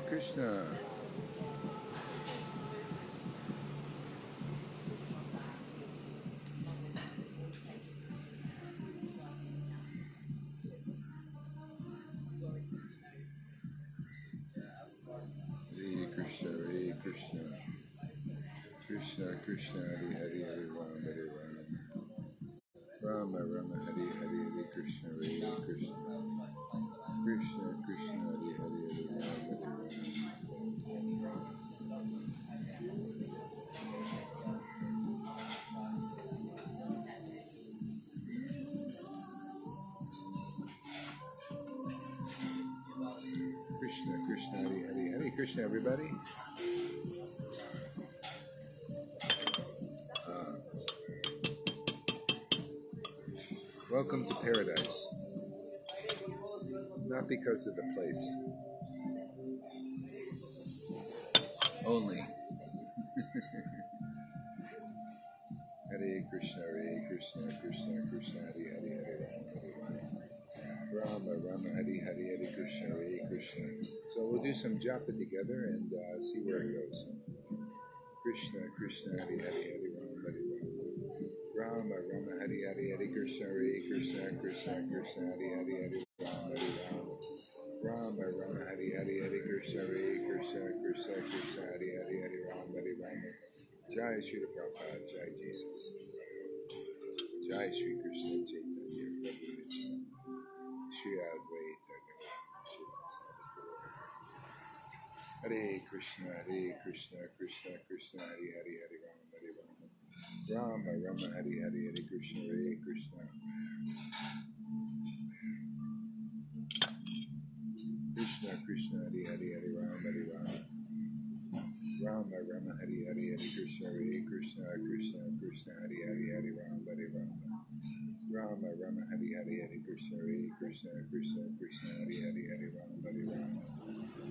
Hare Krishna. Hare Krishna, Hare Krishna. Krishna, Krishna, Hare Hare, Hare Rama, Hare Rama. Rama, Rama, Hare Hare, Hare Krishna, Hare Krishna. Krishna, Krishna, Hare Hare, Hare Rama, Hare Rama. Krishna, Krishna, Hare Hare, Hare Krishna, everybody. Welcome to paradise, not because of the place, only. Hare Krishna, Hare Krishna, Krishna Krishna, Hare Hare, Hare Rama, Rama, Hare Hare, Hare Krishna, Hare Krishna. So we'll do some japa together and see where it goes. Krishna, Krishna, Hare Hare, Hare Rama, Hare Rama. Rama, Rama, Hare Hare, Hare Krishna, Hare Krishna, Krishna, Krishna, Hare Hare, Hare Rama, Hare Rama. Rama, Rama, Hare Hare, Hare Krishna, Hare Krishna, Krishna, Krishna, Hare Hare, Hare Rama, Hare Rama. Jai Sri Prabhupada, Jai Jesus. Jai Sri Krishna, Chaitanya, Prabhu, Sri Advaita, Sri Vasudeva. Hare Krishna, Hare Krishna, Krishna, Krishna, Hare Hare, Hare Rama, Hare Rama. Rama, Rama, Hare Hare, Hare Krishna, Hare Krishna. Krishna, Krishna, Hare Hare, Hare Rama, Hare Rama. Rama, Rama, Hare Hare, Hare Krishna, Hare Krishna, Krishna, Krishna, Hare Hare, Hare Rama, Hare Rama. Rama, Rama, Hare Hare, Hare Krishna, Hare Krishna, Krishna, Krishna, Hare Hare, Hare Rama, Hare Rama.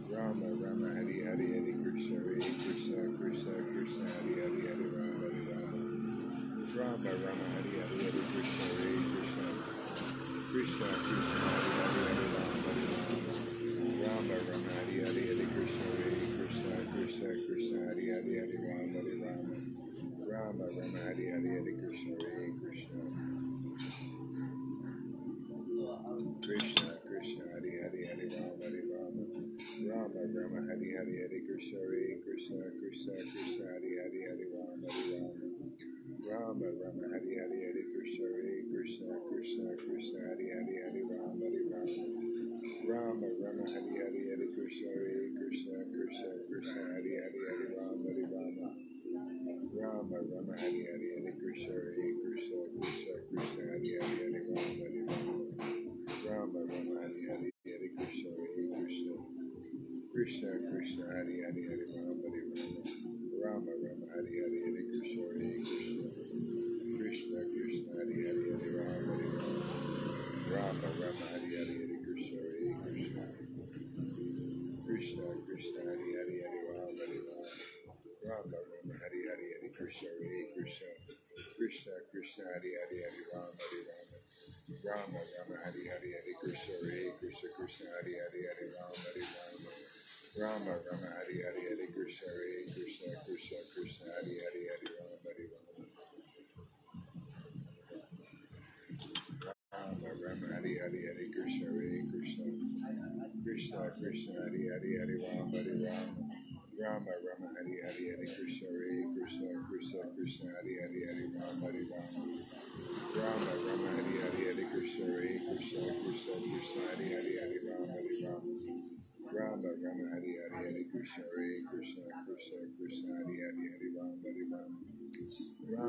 Rama, Rama, Hare Hare, Hare Krishna, Hare Krishna, Krishna, Krishna, Hare Hare, Hare Rama, Hare Rama. Rama, Rama, Hare Hare, Hare Krishna, Hare Krishna, Krishna, Krishna, Hare Hare, Hare Rama, Hare Rama. Rama, Rama, Hare Hare, Hare Krishna, Hare Krishna, Krishna, Krishna, Hare Hare, Hare Rama, Hare Rama. Rama, Rama, Hare Hare, Hare Krishna, Hare Krishna. Krishna, Krishna, Hare Hare, Hare Rama, Hare Rama. Rama, Rama, Hare Hare, Hare Krishna, Hare Krishna, Krishna, Krishna, Hare Hare, Hare Rama, Hare Rama. Rama, Rama, Hare Hare, Hare Krishna, Hare Krishna, Krishna, Krishna, Hare Hare, Hare Rama, Hare Rama. Rama, Rama, Hare Hare, Hare Krishna, Hare Krishna, Krishna, Krishna, Hare Hare, Hare Rama, Hare Rama. Rama, Rama, Hare Hare, Hare Krishna, Hare Krishna, Krishna, Krishna, Hare Hare, Hare Rama, Hare Rama. Rama, Rama, Hare Hare, Hare Krishna, Hare Krishna, Krishna, Krishna, Hare Hare, Hare Rama, Hare Rama. Rama, Rama, Hare Hare, Hare Krishna, Hare Krishna, Krishna, Krishna, Hare Hare, Hare Rama, Hare Rama. Rama, Rama, Hare Hare, Hare Krishna, Hare Krishna, Krishna, Krishna, Hare Hare, Hare Rama, Hare Rama. Rama, Rama, Hare Hare, Hare Krishna, Hare Krishna, Krishna, Krishna, Hare Hare, Hare Rama, Hare Rama. Rama, Rama, Hare Hare, Hare Krishna, Hare Krishna, Krishna, Hare Hare, Hare Rama, Hare Rama. Rama, Rama, Hare Hare, Hare Krishna, Hare Krishna, Krishna, Krishna, Hare Hare, Hare Rama, Hare Rama. Rama, Rama, Hare Hare, Hare Krishna, Hare Krishna, Krishna, Krishna, Hare Hare, Hare Rama, Hare Rama. Rama, Rama, Hare Hare, Hare Krishna, Hare Krishna, Krishna, Krishna, Hare Hare, Hare Rama, Hare Rama. Rama, Rama, Hare Hare, Hare Krishna, Hare Krishna, Krishna, Krishna, Hare Hare, Hare Rama, Hare Rama. Rama,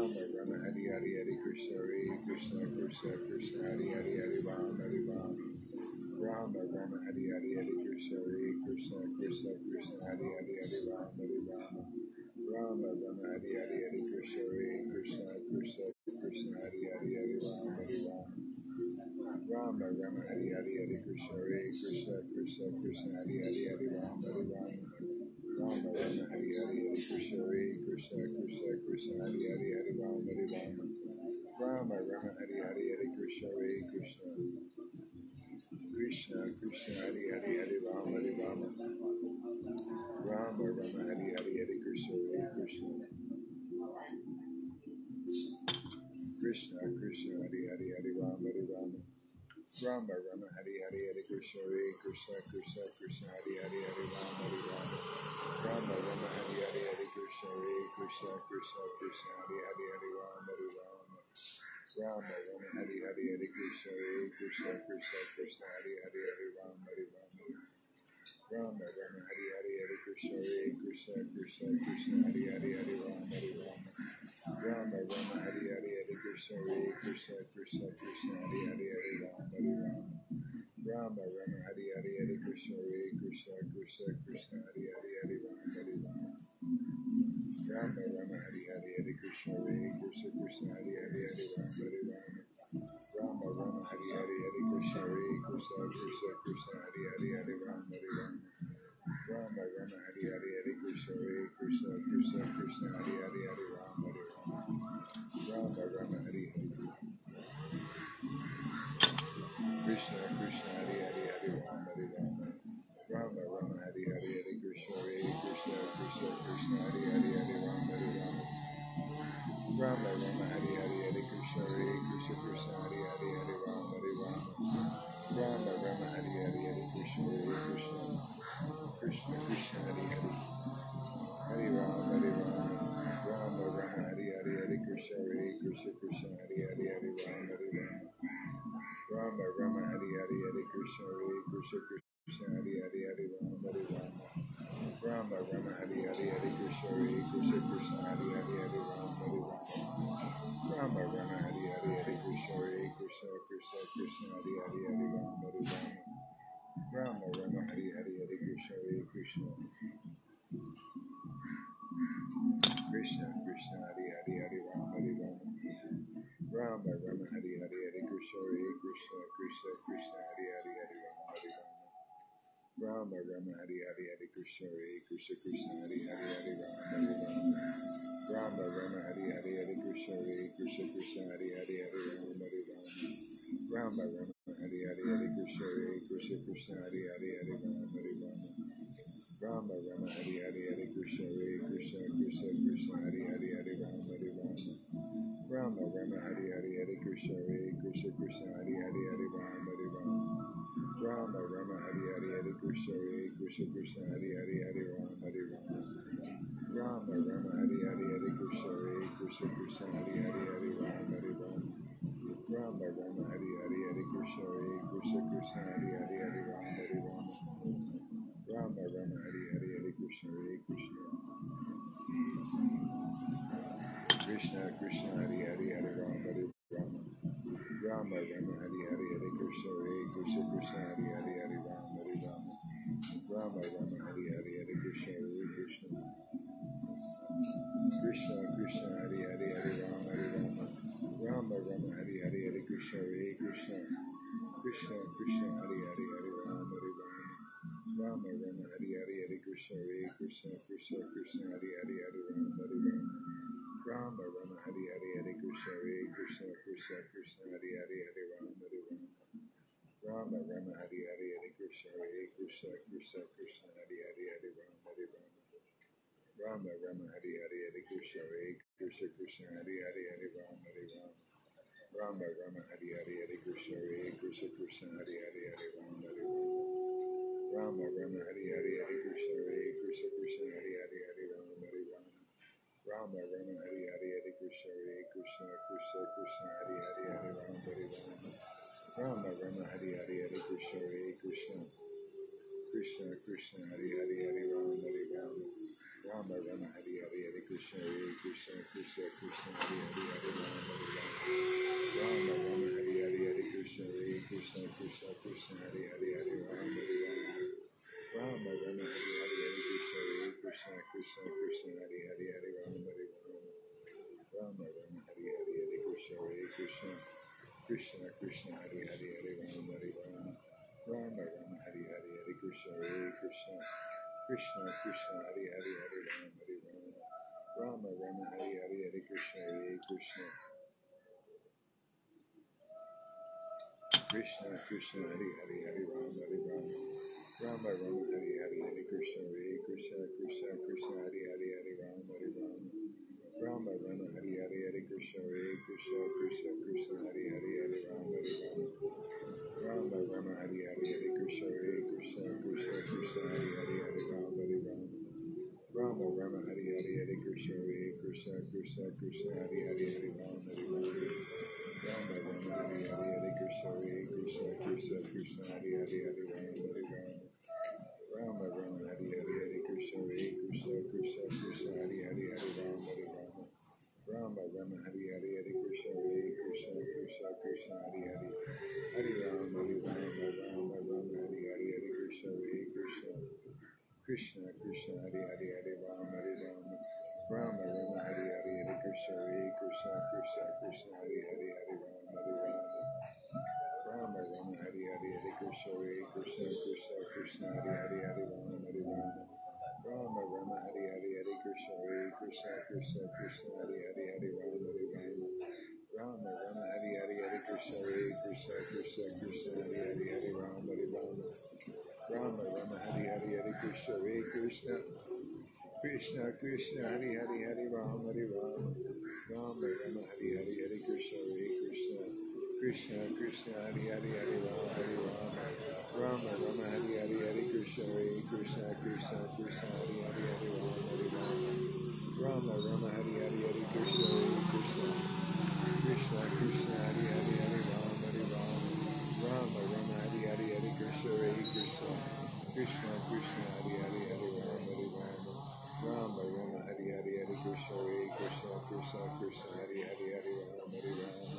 Rama, Hare Hare, Hare Krishna, Hare Krishna, Krishna, Krishna, Hare Hare, Hare Rama, Hare Rama. Rama, Rama, Hare Hare, Hare Krishna, Hare Krishna, Krishna, Krishna, Hare Hare, Hare Rama, Hare Rama. Rama, Rama, Hare Hare, Hare Krishna, Hare Krishna, Krishna, Krishna, Hare Hare, Hare Rama, Hare Rama. Rama, Rama, Hare Hare, Hare Krishna, Hare Krishna, Krishna, Krishna, Hare Hare, Hare Rama, Hare Rama. Rama, Rama, Hare Hare, Hare Krishna, Hare Krishna, Krishna, Krishna, Hare Hare, Hare Rama, Hare Rama. Rama, Rama, Hare Hare, Hare Krishna, Hare Krishna, Krishna, Krishna, Hare Hare, Hare Rama, Hare Rama. Rama, Rama, Hare Hare, Hare Krishna, Hare Krishna, Krishna, Krishna, Hare Hare, Hare Rama, Hare Rama. Rama, Rama, Hare Hare, Hare Krishna, Hare Krishna, Krishna, Krishna, Hare Hare, Hare Rama, Hare Rama, Rama, Rama, Hare Hare, Hare Krishna, Hare Krishna, Krishna, Krishna, Hare Hare, Hare Rama, Hare Rama, Rama, Rama, Hare Hare, Hare Krishna, Hare Krishna, Krishna, Krishna, Hare Hare, Hare Rama, Hare Rama, Rama, Rama, Hare Hare, Hare Krishna, Hare Krishna, Krishna, Krishna, Hare Hare, Hare Rama, Hare Rama, Rama, Rama, Hare Hare, Hare Krishna, Hare Krishna, Krishna, Krishna, Hare Hare, Hare Rama, Hare Rama, Rama, Rama, Hare Hare, Hare Krishna, Hare Krishna, Krishna, Krishna, Hare Hare, Hare Rama, Hare Rama, Rama, Rama, Hare Hare, Hare Krishna, Hare Krishna, Krishna, Krishna, Hare Hare, Hare Rama, Hare Rama, Rama, Rama, Hare Hare, Hare Krishna, Hare Krishna, Krishna, Hare Hare, Hare Rama, Hare Rama, Rama, Rama, Hare Hare, Hare Krishna, Hare Krishna, Krishna, Krishna, Hare Hare, Hare Rama, Hare Rama, Rama, Rama, Hare Hare, Hare Krishna, Hare Krishna, Krishna, Krishna, Hare Hare, Hare Rama, Hare Rama, Rama, Rama, Hare Hare, Krishna, Krishna, Hare Hare, Hare Rama, Hare Rama, Rama, Rama, Hare Hare, Hare Krishna, Hare Krishna, Krishna, Krishna, Hare Hare, Hare Rama, Hare Rama, Rama, Rama, Hare Hare, Hare Krishna, Hare Krishna, Krishna, Hare Hare, Hare Rama, Hare Rama, Rama, Rama, Hare Hare, Hare Krishna, Hare Krishna, Krishna, Krishna, Hare Hare, Hare Rama, Hare Rama, Rama, Rama, Hare Hare, Hare Krishna, Hare Krishna, Krishna, Hare Hare, Hare Rama, Hare Rama, Rama, Rama, Hare Hare, Hare Krishna, Hare Krishna, Krishna, Hare Hare, Hare Rama, Hare Rama, Rama, Rama, Hare Hare, Hare Krishna, Hare Krishna, Krishna, Hare Hare, Hare Rama, Hare Rama, Rama, Rama, Hare Hare, Hare Krishna, Hare Krishna, Krishna, Krishna, Hare Hare, Hare Rama, Hare Rama, Rama, Rama, Hare Hare, Hare Krishna, Hare Krishna, Krishna, Krishna, Hare Hare, Hare Rama, Hare Rama, Rama, Rama, Hare Hare, Hare Krishna, Hare Krishna, Krishna, Krishna, Hare Hare, Hare Rama, Hare Rama, Rama, Rama, Hare Hare, Hare Krishna, Hare Krishna, Krishna, Hare Hare, Hare Rama, Hare Rama, Rama, Rama, Hare Hare, Hare Krishna, Hare Krishna, Krishna, Hare Hare, Hare Rama, Hare Rama, Rama, Rama, Hare Hare, Hare Krishna, Hare Krishna, Krishna, Hare Hare, Hare Rama, Hare Rama, Rama, Rama, Hare Hare, Hare Krishna, Hare Krishna, Krishna, Krishna, Hare Hare, Hare Rama, Hare Rama, Rama, Rama, Hare Hare, Hare Krishna, Hare Krishna, Krishna, Hare Hare, Hare Rama, Hare Rama, Rama, Rama, Hare Hare, Hare Krishna, Hare Krishna, Krishna, Hare Hare, Hare Rama, Hare Rama, Rama, Rama, Hare Hare, Hare Krishna, Hare Krishna, Krishna, Hare Hare, Hare Rama, Hare Rama, Rama, Rama, Hare Hare, Hare Krishna, Hare Krishna, Krishna, Hare Hare, Hare Rama, Hare Rama, Rama, Rama, Hare Hare, Hare Krishna, Hare Krishna, Krishna, Krishna, Hare Hare, Hare Rama, Hare Rama, Rama, Rama, Hare Hare, Hare Krishna, Hare Krishna, Krishna, Hare Hare, Hare Rama, Hare Rama, Rama, Rama, Hare Hare, Hare Krishna, Hare Krishna, Krishna, Krishna, Hare Hare, Hare Rama, Hare Rama, Rama, Rama, Hare Hare, Hare Krishna, Hare Krishna, Krishna, Krishna, Hare Hare, Hare Rama, Hare Rama, Rama, Rama, Hare Hare, Hare Krishna, Hare Krishna, Krishna, Krishna, Hare Hare, Hare Rama, Hare Rama, Rama, Rama, Hare Hare, Hare Krishna, Hare Krishna, Krishna, Krishna, Hare Hare, Hare Rama, Hare Rama, Rama, Rama, Hare Hare, Hare Krishna, Hare Krishna, Krishna, Krishna, Hare Hare, Hare Rama, Hare Rama, Rama, Rama, Hare Hare, Hare Krishna, Hare Krishna, Krishna, Hare Hare, Hare Rama, Hare Rama, Rama, Rama, Hare Hare, Hare Krishna, Hare Krishna, Krishna, Hare Hare, Hare Rama, Hare Rama, Rama, Rama, Hare Hare, Hare Krishna, Hare Krishna, Krishna, Hare Hare, Hare Rama, Hare Rama, Rama, Rama, Hare Hare, Hare Krishna, Hare Krishna, Krishna, Krishna, Hare Hare, Hare Rama, Hare Rama, Rama, Rama, Hare Hare, Hare Krishna, Hare Krishna, Krishna, Krishna, Hare Hare, Hare Rama, Hare Rama, Rama, Rama, Hare Hare, Hare Krishna, Hare Krishna, Krishna, Krishna, Hare Hare, Hare Rama, Hare Rama, Rama, Rama, Hare Hare, Hare Krishna, Hare Krishna, Krishna, Krishna, Hare Hare, Hare Rama, Hare Rama, Rama, Rama, Hare Hare, Hare Krishna, Hare Krishna, Krishna, Krishna, Hare Hare, Hare Rama, Hare Rama, Rama, Rama, Hare Hare, Hare Krishna, Hare Krishna, Krishna, Krishna, Hare Hare, Hare Rama, Hare Rama, Rama, Rama, Hare Hare, Hare Krishna, Hare Krishna, Krishna, Krishna, Hare Hare, Hare Rama, Hare Rama, Rama, Rama, Hare Hare, Hare Krishna, Hare Krishna, Krishna, Krishna, Hare Hare, Hare Rama, Hare Rama, Rama, Rama, Hare Hare, Hare Krishna, Hare Krishna, Krishna Krishna, Hare Hare, Hare Rama, Hare Rama, Rama Rama, Hare Hare, Hare Krishna, Hare Krishna, Krishna Krishna, Hare Hare, Hare Rama, Hare Rama, Rama Rama, Hare Hare, Hare Krishna, Hare Krishna, Krishna Krishna, Hare Hare, Hare Rama, Hare Rama, Rama Rama, Hare Hare, Hare Krishna, Hare Krishna, Krishna Krishna, Hare Hare, Hare Rama, Hare Rama, Rama Rama, Hare Hare, Hare Krishna, Hare Krishna, Krishna Krishna, Hare Hare, Hare Rama, Hare Rama, Rama Rama, Hare Hare, Hare Krishna, Hare Krishna, Krishna Krishna, Hare Hare, Hare Rama, Hare Rama, Rama Rama, Hare Hare, Hare Krishna, Hare Krishna, Krishna Krishna, Hare Hare, Hare Rama, Hare Rama, Rama Rama, Hare Hare, Hare Krishna, Hare Krishna, Krishna Krishna, Hare Hare, Hare Rama, Hare Rama, Rama Rama, Hare Hare, Hare Krishna, Hare Krishna, Krishna Krishna, Hare Hare, Hare Rama, Hare Rama, Rama Rama, Hare Hare, Hare Krishna, Hare Krishna, Krishna Krishna, Hare Hare, Hare Rama, Hare Rama, Rama Rama, Hare Hare, Hare Krishna, Hare Krishna, Krishna Krishna, Hare Hare, Hare Rama, Hare Rama, Rama Rama, Hare Hare, Hare Krishna, Hare Krishna, Krishna Krishna, Hare Hare, Hare Rama, Hare Rama, Rama Rama, Hare Hare, Hare Krishna, Hare Krishna, Krishna Krishna, Hare Hare, Hare Rama, Hare Rama, Rama Rama, Hare Hare, Hare Krishna, Hare Krishna, Krishna Krishna, Hare Hare, Hare Rama, Hare Rama,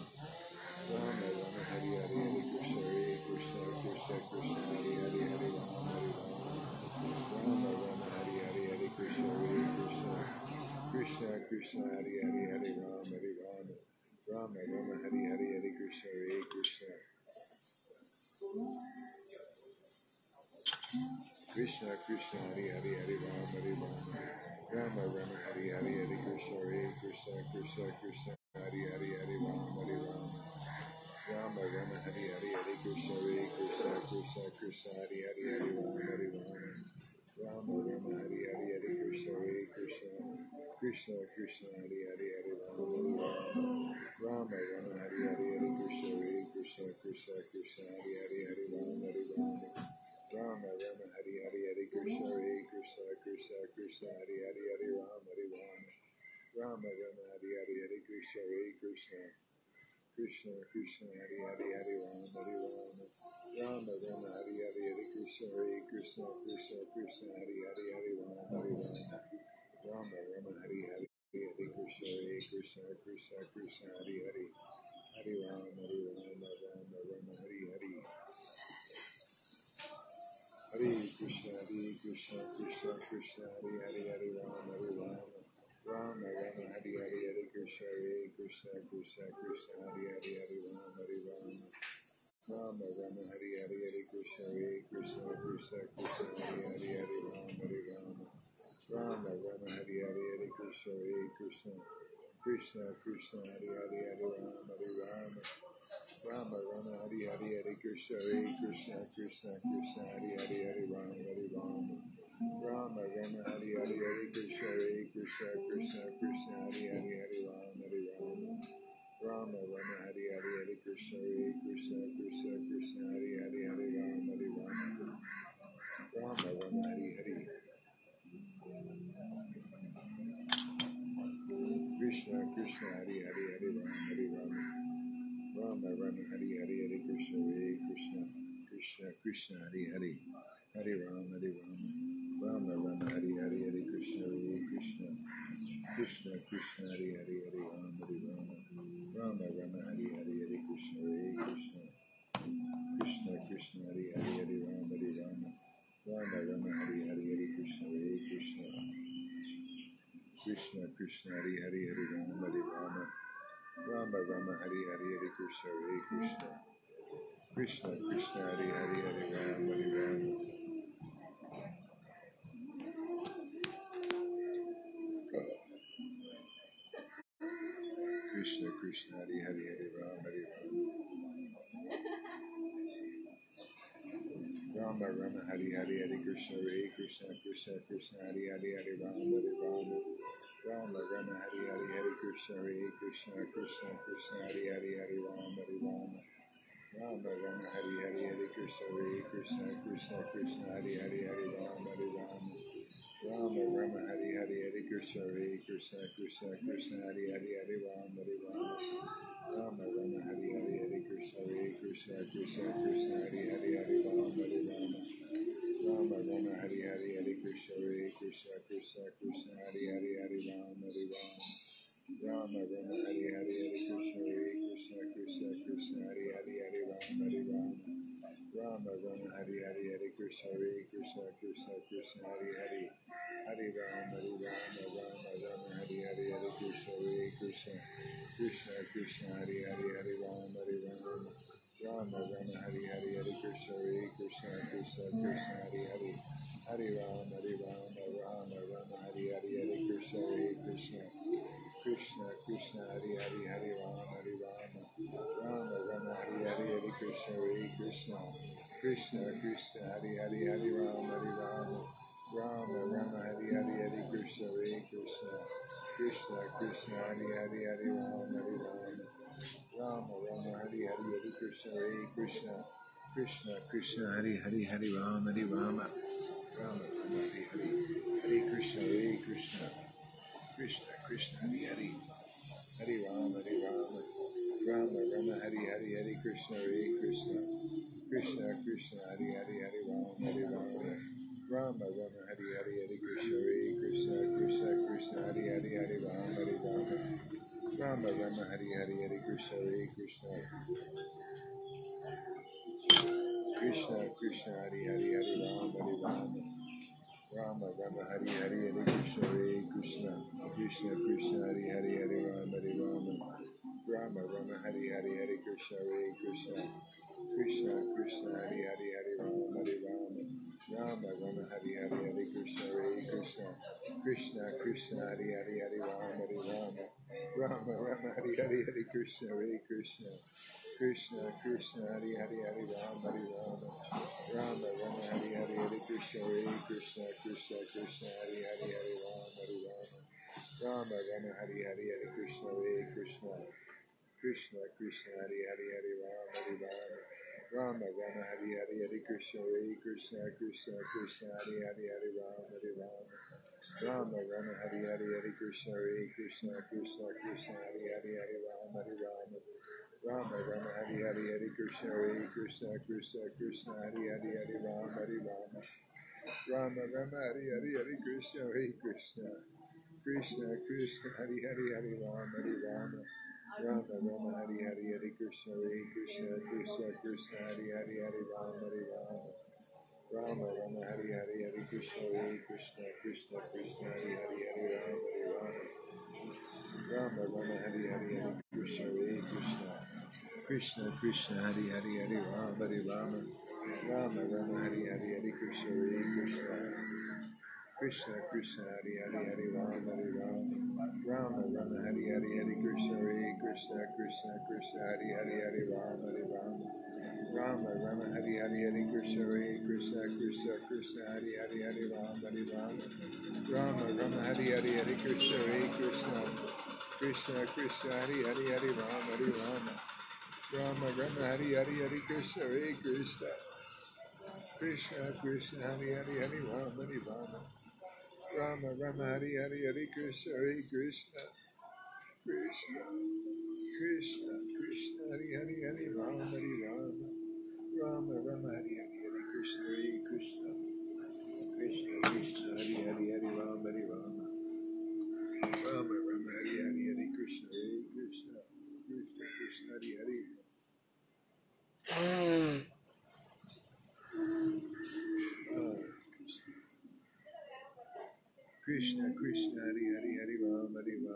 Rama Rama, Hare Hare, Hare Krishna, Hare Krishna, Krishna Krishna, Hare Hare, Hare Rama, Hare Rama, Rama Rama, Hare Hare, Hare Krishna, Hare Krishna, Krishna Krishna, Hare Hare, Hare Rama, Hare Rama, Rama Rama, Hare Hare, Hare Krishna, Hare Krishna, Krishna Krishna, Hare Hare, Hare Rama, Hare Rama, Rama Rama, Hare Hare, Hare Krishna, Hare Krishna, Krishna Krishna, Hare Hare, Hare Rama, Hare Rama, Rama Rama, Hare Hare, Hare Krishna, Hare Krishna, Krishna Krishna, Hare Hare, Hare Rama, Hare Rama, Rama Rama, Hare Hare, Hare Krishna, Hare Krishna, Krishna Krishna, Hare Hare, Hare Rama, Hare Rama, Rama Rama, Hare Hare, Hare Krishna, Hare Krishna, Krishna Krishna, Hare Hare, Hare Rama, Hare Rama, Rama Rama, Hare Hare, Hare Krishna, Hare Krishna, Krishna Krishna, Hare Hare, Hare Rama, Hare Rama, Rama Rama, Hare Hare, Hare Krishna, Hare Krishna, Krishna Krishna, Hare Hare, Hare Rama, Hare Rama, Rama Rama, Hare Hare, Hare Krishna, Hare Krishna, Krishna Krishna, Hare Hare, Hare Rama, Rama Rama, Hare Hare, Hare Krishna, Hare Krishna, Krishna Krishna, Hare Hare, Hare Rama, Hare Rama, Rama Rama, Hare Hare, Hare Krishna, Hare Krishna, Krishna Krishna, Hare Hare, Hare Rama, Hare Rama, Rama Rama, Hare Hare, Hare Krishna, Hare Krishna, Krishna Krishna, Hare Hare, Hare Rama, Hare Rama, Rama Rama, Hare Hare, Hare Krishna, Hare Krishna, Krishna Krishna, Hare Hare, Hare Rama, Hare Rama, Rama Rama, Hare Hare, Hare Krishna, Hare Krishna, Krishna Krishna, Hare Hare, Hare Rama, Hare Rama, Rama Rama, Hare Hare. Hare Krishna, Krishna Krishna, Hare Hare, Hare Rama, Hare Rama, Rama Rama, Hare Hare, Hare Krishna, Hare Krishna, Krishna Krishna, Hare Hare, Hare Rama, Hare Rama, Rama Rama, Hare Hare, Hare Krishna, Hare Krishna, Krishna Krishna, Hare Hare, Hare Rama, Hare Rama, Rama Rama, Hare Hare, Hare Krishna, Hare Krishna, Krishna Krishna, Hare Hare, Hare Rama, Hare Rama, Rama Rama, Hare Hare, Hare Krishna, Hare Krishna, Krishna Krishna, Hare Hare, Hare Rama, Hare Rama, Rama Rama, Hare Hare, Hare Krishna, Hare Krishna, Krishna Krishna, Hare Hare, Hare Rama, Hare Rama, Rama Rama, Hare Hare, Hare Krishna, Hare Krishna, Krishna Krishna, Hare Hare, Hare Rama, Hare Rama, Rama Rama, Hare Hare, Krishna Krishna, Hare Hare, Hare Rama, Hare Rama, Rama Rama, Hare Hare, Hare Krishna, Hare Krishna, Krishna Krishna, Hare Hare, Hare Rama, Hare Rama, Rama Rama, Hare Hare, Hare Krishna, Hare Krishna, Krishna Krishna, Hare Hare, Hare Rama, Hare Rama, Rama Rama, Hare Hare, Hare Krishna, Hare Krishna, Krishna Krishna, Hare Hare, Hare Rama, Hare Rama, Rama Rama, Hare Hare, Hare Krishna, Hare Krishna, Krishna Krishna, Hare Hare, Hare Rama, Hare Rama, Rama Rama, Hare Hare, Hare Krishna, Hare Krishna, Krishna Krishna, Hare Hare, Hare Rama, Hare Rama. Krishna Krishna, Hare Hare, Hare Rama, Hare Rama. Rama Rama Hari Hari Hari Krishna Hare Krishna Krishna Krishna Hari Hari Hari Rama Rama Rama Rama Hari Hari Hari Krishna Hare Krishna Krishna Krishna Hari Hari Hari Rama Rama Rama Rama Hari Hari Hari Krishna Hare Krishna Krishna Krishna Hari Hari Hari Rama Rama Rama Rama Hari Hari Hari Krishna Hare Krishna Krishna Krishna Hari Hari Hari Rama Rama Rama Rama Hari Hari Hari Krishna Hare Krishna Krishna Krishna Hari Hari Hari Rama Rama Rama Rama Hari Hari Hari Krishna Hare Krishna Krishna Krishna Hari Hari Hari Rama Rama Rama Rama Hari Hari Hari Krishna Hare Krishna Krishna Krishna Hari Hari Hari Rama Rama Rama Hari Hari Hari Krishna Hare Krishna Krishna Krishna Hari Hari Hari Rama Rama Rama Rama Hari Hari Hari Krishna Hare Krishna Krishna Krishna Hari Hari Hari Rama Rama Rama Rama Hari Hari Hari Krishna Hare Krishna Krishna Krishna Hari Hari Hari Rama Rama Rama Rama Hari Hari Hari Krishna Hare Krishna Krishna Krishna Hari Hari Hari Rama Rama Rama Hari Hari Hari Krishna Hare Krishna Krishna Krishna Hari Hari Hari Rama Rama Rama Rama Hari Hari Hari Krishna Hare Krishna Krishna Krishna Hari Hari Hari Rama Rama Rama Rama Hari Hari Hari Krishna Hare Krishna Krishna Krishna Hari Hari Hari Rama Rama Rama Hari Hari Hari Krishna Hare Krishna Krishna Krishna Hari Hari Hari Rama Rama Rama Rama Hari Hari Hari Krishna Hare Krishna Krishna Krishna Hari Hari Hari Rama Rama Rama Hari Hari Hari Krishna Hare Krishna Krishna Krishna Hari Hari Hari Rama Rama Rama Hari Hari Hari Krishna Hare Krishna Krishna Krishna Hari Hari Hari Rama Rama Rama Hari Hari Hari Krishna Hare Krishna Krishna Krishna Hari Hari Hari Rama Rama Rama Rama Hari Hari Hari Krishna Hare Krishna Krishna Krishna Hari Hari Hari Rama Rama Rama Rama Hari Hari Hari Krishna Hare Krishna Krishna Krishna Hari Hari Hari Rama Rama Rama Rama Hari Hari Hari Krishna Hare Krishna Krishna Krishna Hari Hari Hari Rama Rama Rama Rama Hari Hari Hari Krishna Hare Krishna Krishna Krishna Hari Hari Hari Rama Rama Rama Rama Hari Hari Hari Krishna Hare Krishna Krishna Krishna Hari Hari Hari Rama Rama Rama Rama Hari Hari Hari Krishna Hare Krishna Krishna Krishna Hari Hari Hari Rama Rama Rama Rama Hari Hari Hari Krishna Hare Krishna Krishna Krishna Hari Hari Hari Rama Rama Rama Rama Hari Hari Hari Krishna Hare Krishna Krishna Krishna Hari Hari Hari Rama Rama Rama Rama Hari Hari Hari Krishna Hare Krishna Krishna Krishna Hari Hari Hari Rama Rama Rama Rama Hari Hari Hari Krishna Hare Krishna Krishna Krishna Hari Hari Hari Rama Rama Rama Rama Hari Hari Hari Krishna Hare Krishna Krishna Krishna Hari Hari Hari Rama Rama Rama Rama Hari Hari Hari Krishna Hare Krishna Krishna Krishna Hari Hari Hari Rama Rama Rama Rama Hari Hari Hari Krishna Hare Krishna Krishna Krishna Hari Hari Hari Rama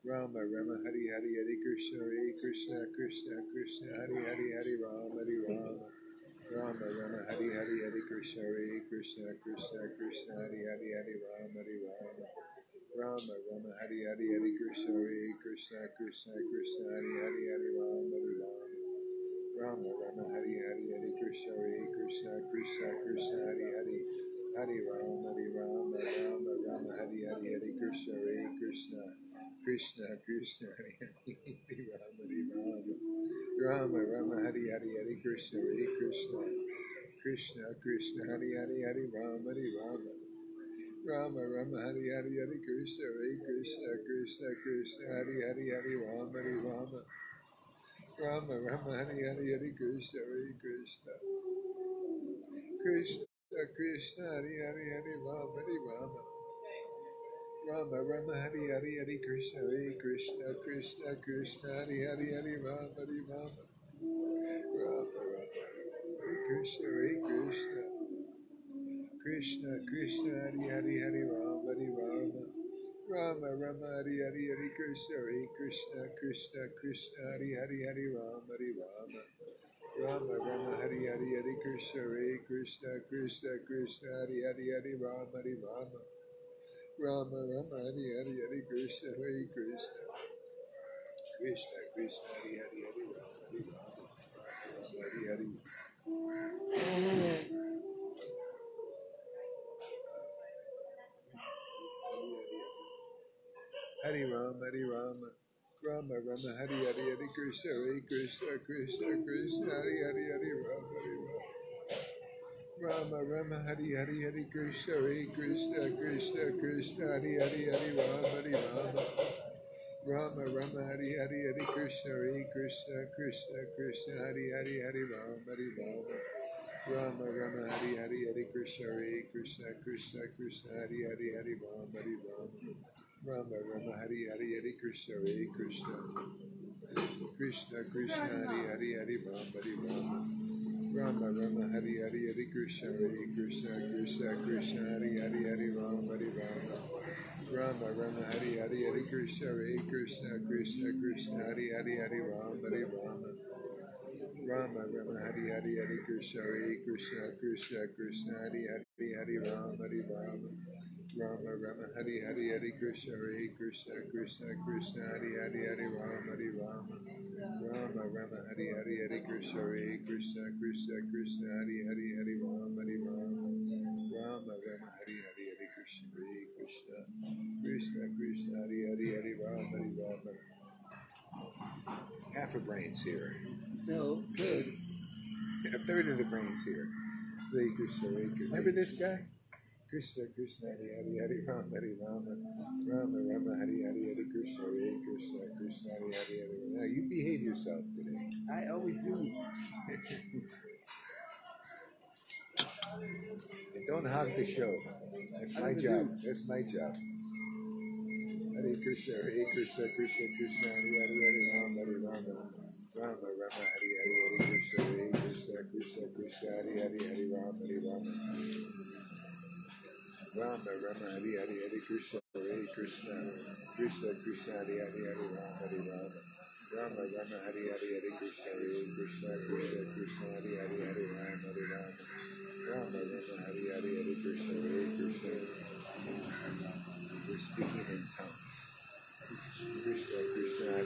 Rama Rama Rama Hari Hari Hari Krishna Hare Krishna Krishna Krishna Hari Hari Hari Rama Rama Rama Rama Hari Hari Hari Krishna Hare Krishna Krishna Krishna Hari Hari Hari Rama Rama Rama Rama Hari Hari Hari Krishna Hare Krishna Krishna Krishna Hari Hari Hari Rama Rama Rama Rama Hari Hari Hari Krishna Hare Krishna Krishna Krishna Hari Hari Hari Rama Rama Rama Rama Hari Hari Hari Krishna Hare Krishna Krishna Krishna Krishna Hari Hari Hari Rama Rama Rama Rama Hari Hari Hari Krishna Hare Krishna Krishna Krishna Hari Hari Hari Rama Rama Rama Rama Hari Hari Hari Krishna Hare Krishna Krishna Krishna Hari Hari Krishna Krishna Hari Hari Hari Rama Rama Rama Rama Hari Hari Hari Krishna Hare Krishna Krishna Krishna Hari Hari Hari Rama Rama Rama Rama Hari Hari Hari Krishna Hare Krishna Krishna Krishna Hari Hari Hari Rama Rama Rama Rama Hari Hari Hari Krishna Hare Krishna Krishna Krishna Hari Hari Hari Rama Rama Rama Rama Hari Hari Hare Krishna Krishna Krishna Hari Hari Hari Rama Rama Hari Hari Hare Krishna Krishna Krishna Hari Hari Rama Rama Hari Hari Hare Krishna Krishna Krishna Hari Hari Rama Rama Rama Hari Hari Hare Krishna Krishna Krishna Hari Rama Rama Rama Hari Krishna Krishna Krishna Hari Rama Rama Rama Hari Krishna Krishna Krishna Krishna Hari Rama Rama Krishna Krishna, Krishna, Hari Hari Hari Rama, Rama Rama Hari Hari Hare Krishna, Krishna, Krishna Hari Rama, Rama Hari Hari Krishna, Krishna, Krishna Hari Rama, Rama Hari Hari Krishna, Krishna, Krishna Hari Rama. Hari Rama, Hari Rama, Rama Rama, Hari Krishna, Krishna Krishna, Hari Rama, Rama Rama, Hari Krishna, Krishna Krishna, Hari Rama, Rama Rama, Hari Krishna, Krishna Krishna, Hari Rama, Rama Rama, Hari Krishna, Krishna Krishna, Hari Rama. Rama Rama Krishna Krishna Krishna Rama Rama Rama Krishna Krishna Krishna Rama Rama Rama Krishna Krishna Krishna Rama Rama Rama Krishna Krishna Krishna Rama Rama Rama Hari Krishna Krishna Krishna Hari Rama Rama Krishna Krishna Krishna Hari Rama Rama Krishna Krishna Krishna Hari Rama. Half a brain's here. No, good. A third of the brain's here. Remember this guy? Krishna, Krishna, Rama, Rama, Rama, Krishna, Krishna, Rama. Now you behave yourself today. I always do. And don't hog the show. That's my job. That's my job. Hare Krishna, Krishna, Krishna, Rama, Rama, Rama, Krishna, Krishna, Rama. Rama Rama Krishna Krishna Krishna Krishna Rama Rama Rama Krishna Krishna Krishna Krishna Rama Rama Rama Krishna Krishna. We're speaking in tongues. Krishna Krishna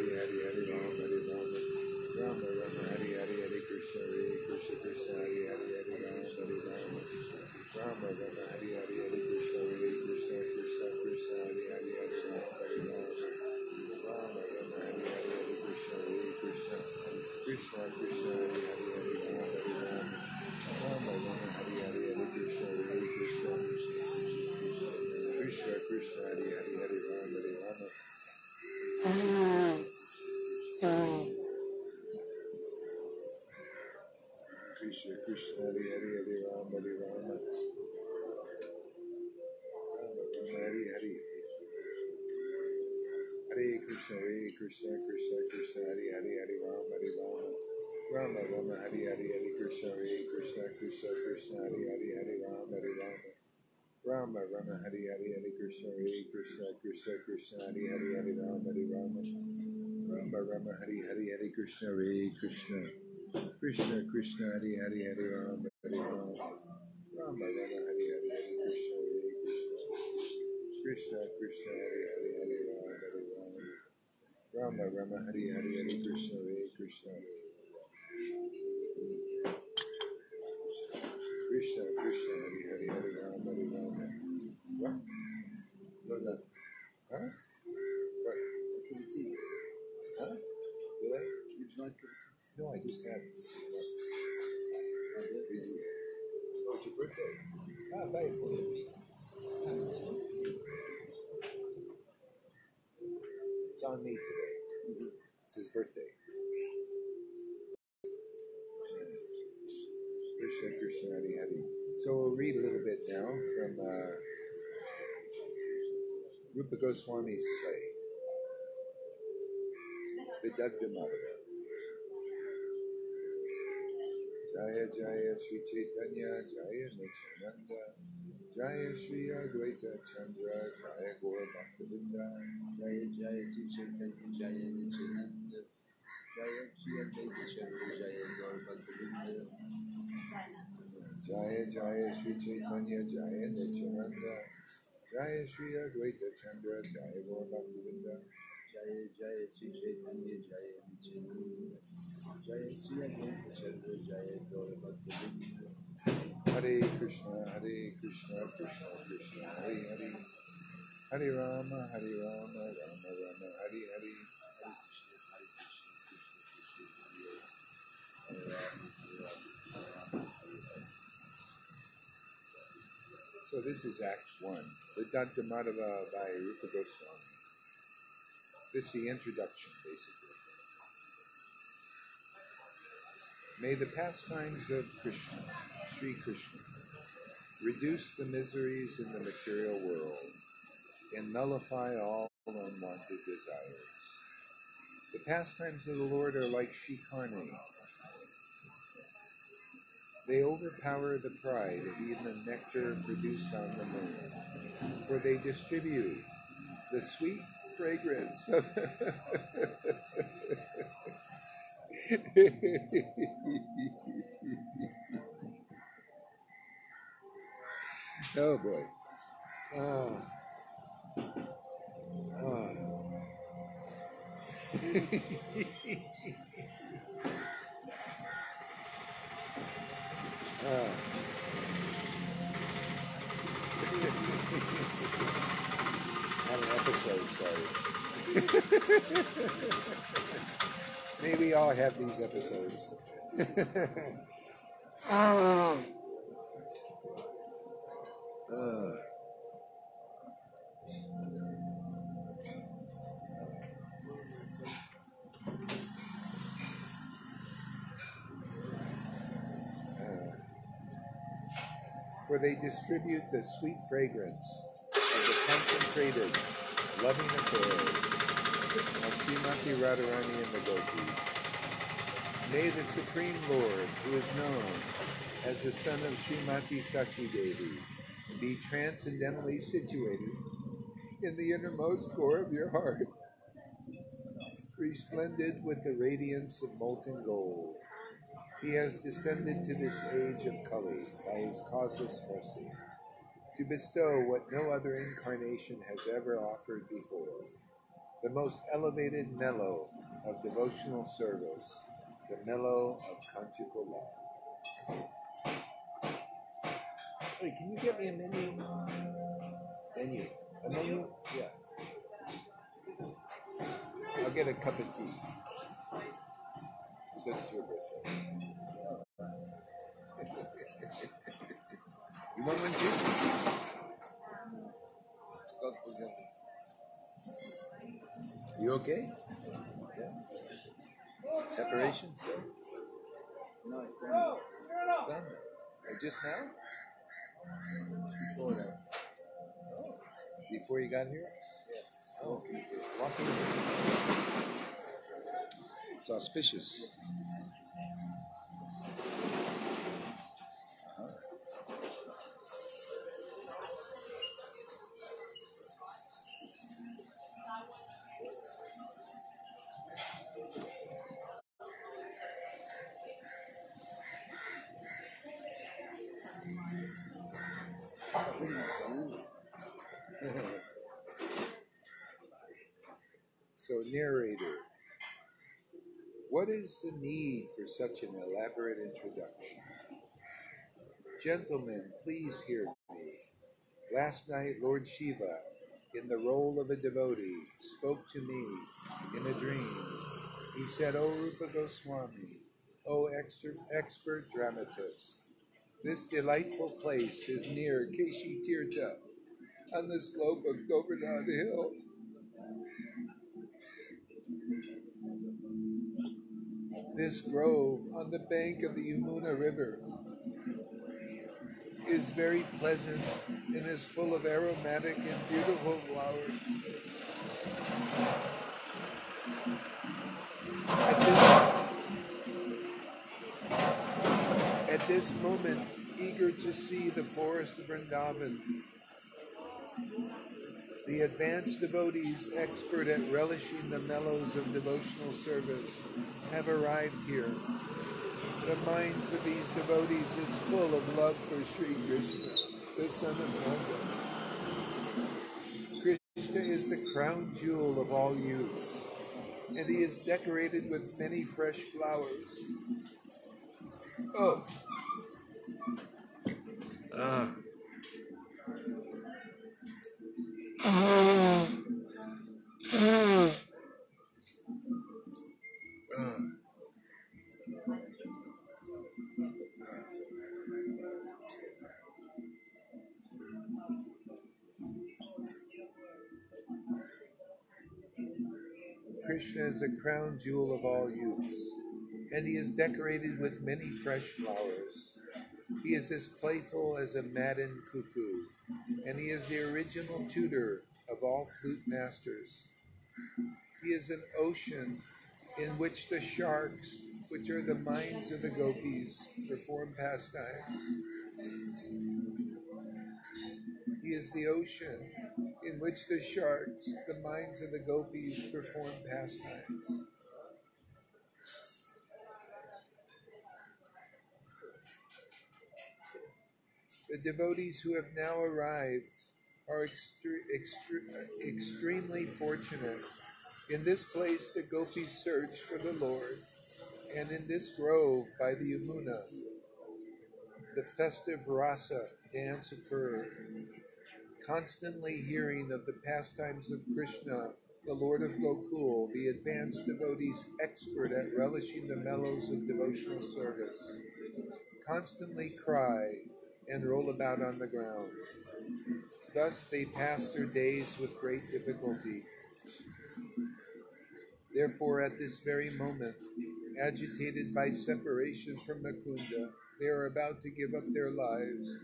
Rama Rama Rama Krishna Krishna Krishna Rama Rama Rama Krishna, Rama, Krishna, Krishna, Rama, Rama, Krishna, Krishna, Krishna, Rama, Rama, Krishna, Krishna, Krishna, Rama, Rama, Krishna, Krishna. Krishna, Krishna, Rama, Rama, Krishna, Krishna, Rama, Rama, Krishna. Krishna, Krishna, Hari Hari, Hari Ram, Hari Ram, Hari. What? Not that. Huh? What? Give it tea. Huh? Will I? Would you like to give it tea? No, I just had it. Oh, it's your birthday. Ah, buy it for me. It's on me today. Mm-hmm. It's his birthday. Krishna, Krishna, Hari Hari. So we'll read a little bit now from Rupa Goswami's play, Vidagdha Madhava. Jaya Jaya Sri Chaitanya, Jaya Nityananda, Jaya Sri Advaita Chandra, Jaya Gaura Bhaktivinda, Jaya Jaya Sri Chaitanya, Jaya Nityananda, Jaya Sri Advaita Chandra, Jaya Gaura Bhaktivinda. Jaya Jaya Sri Chaitanya, Jaya Nityananda, Jaya Sri Advaita Chandra, Jaya Gaura Bhaktivedanta, Jaya Jaya Sri Chaitanya, Jaya Nityananda, Jaya Sri Advaita Chandra, Jaya Gaura Bhaktivedanta. Hare Krishna, Hare Krishna, Krishna Krishna, Hare Hare, Hare Rama, Rama Rama, Hare Hare. So this is Act 1, Vidagdha Madhava by Rupa Goswami. This is the introduction, basically. May the pastimes of Krishna, Sri Krishna, reduce the miseries in the material world and nullify all unwanted desires. The pastimes of the Lord are like Shikarni. They overpower the pride of even the nectar produced on the moon, for they distribute the sweet fragrance of oh boy. Not an episode, sorry. Maybe I'll have these episodes. For they distribute the sweet fragrance of the concentrated, loving affairs of Srimati Radharani and the Gopis. May the Supreme Lord, who is known as the son of Srimati Sachidevi, be transcendentally situated in the innermost core of your heart, resplendent with the radiance of molten gold. He has descended to this age of colors by his causeless mercy, to bestow what no other incarnation has ever offered before, the most elevated mellow of devotional service, the mellow of conjugal love. Hey, can you get me a menu? Menu. A menu? Yeah. I'll get a cup of tea. That's your birthday. You want one too? You okay? Yeah. Separation still? No, it's done. It's done. Like just now? Before that. Oh. Before you got here? Yeah. Oh, okay. Walking. It's auspicious. So, narrator. What is the need for such an elaborate introduction? Gentlemen, please hear me. Last night, Lord Shiva, in the role of a devotee, spoke to me in a dream. He said, O Rupa Goswami, O expert dramatist, this delightful place is near Keshi Tirta, on the slope of Govardhan Hill. This grove on the bank of the Yamuna River is very pleasant and is full of aromatic and beautiful flowers. At this moment, eager to see the forest of Vrindavan, the advanced devotees, expert at relishing the mellows of devotional service, have arrived here. The minds of these devotees is full of love for Sri Krishna, the son of Radha. Krishna is the crown jewel of all youths, and he is decorated with many fresh flowers. Oh! Krishna is the crown jewel of all youths, and he is decorated with many fresh flowers. He is as playful as a maddened cuckoo, and he is the original tutor of all flute masters. He is an ocean in which the sharks, which are the minds of the gopis, perform pastimes. He is the ocean in which the sharks, the minds of the gopis, perform pastimes. The devotees who have now arrived are extremely fortunate. In this place, the gopis search for the Lord, and in this grove by the Yamuna, the festive rasa dance occurred. Constantly hearing of the pastimes of Krishna, the Lord of Gokul, the advanced devotees expert at relishing the mellows of devotional service, constantly cry and roll about on the ground. Thus they pass their days with great difficulty. Therefore, at this very moment, agitated by separation from Mukunda, they are about to give up their lives.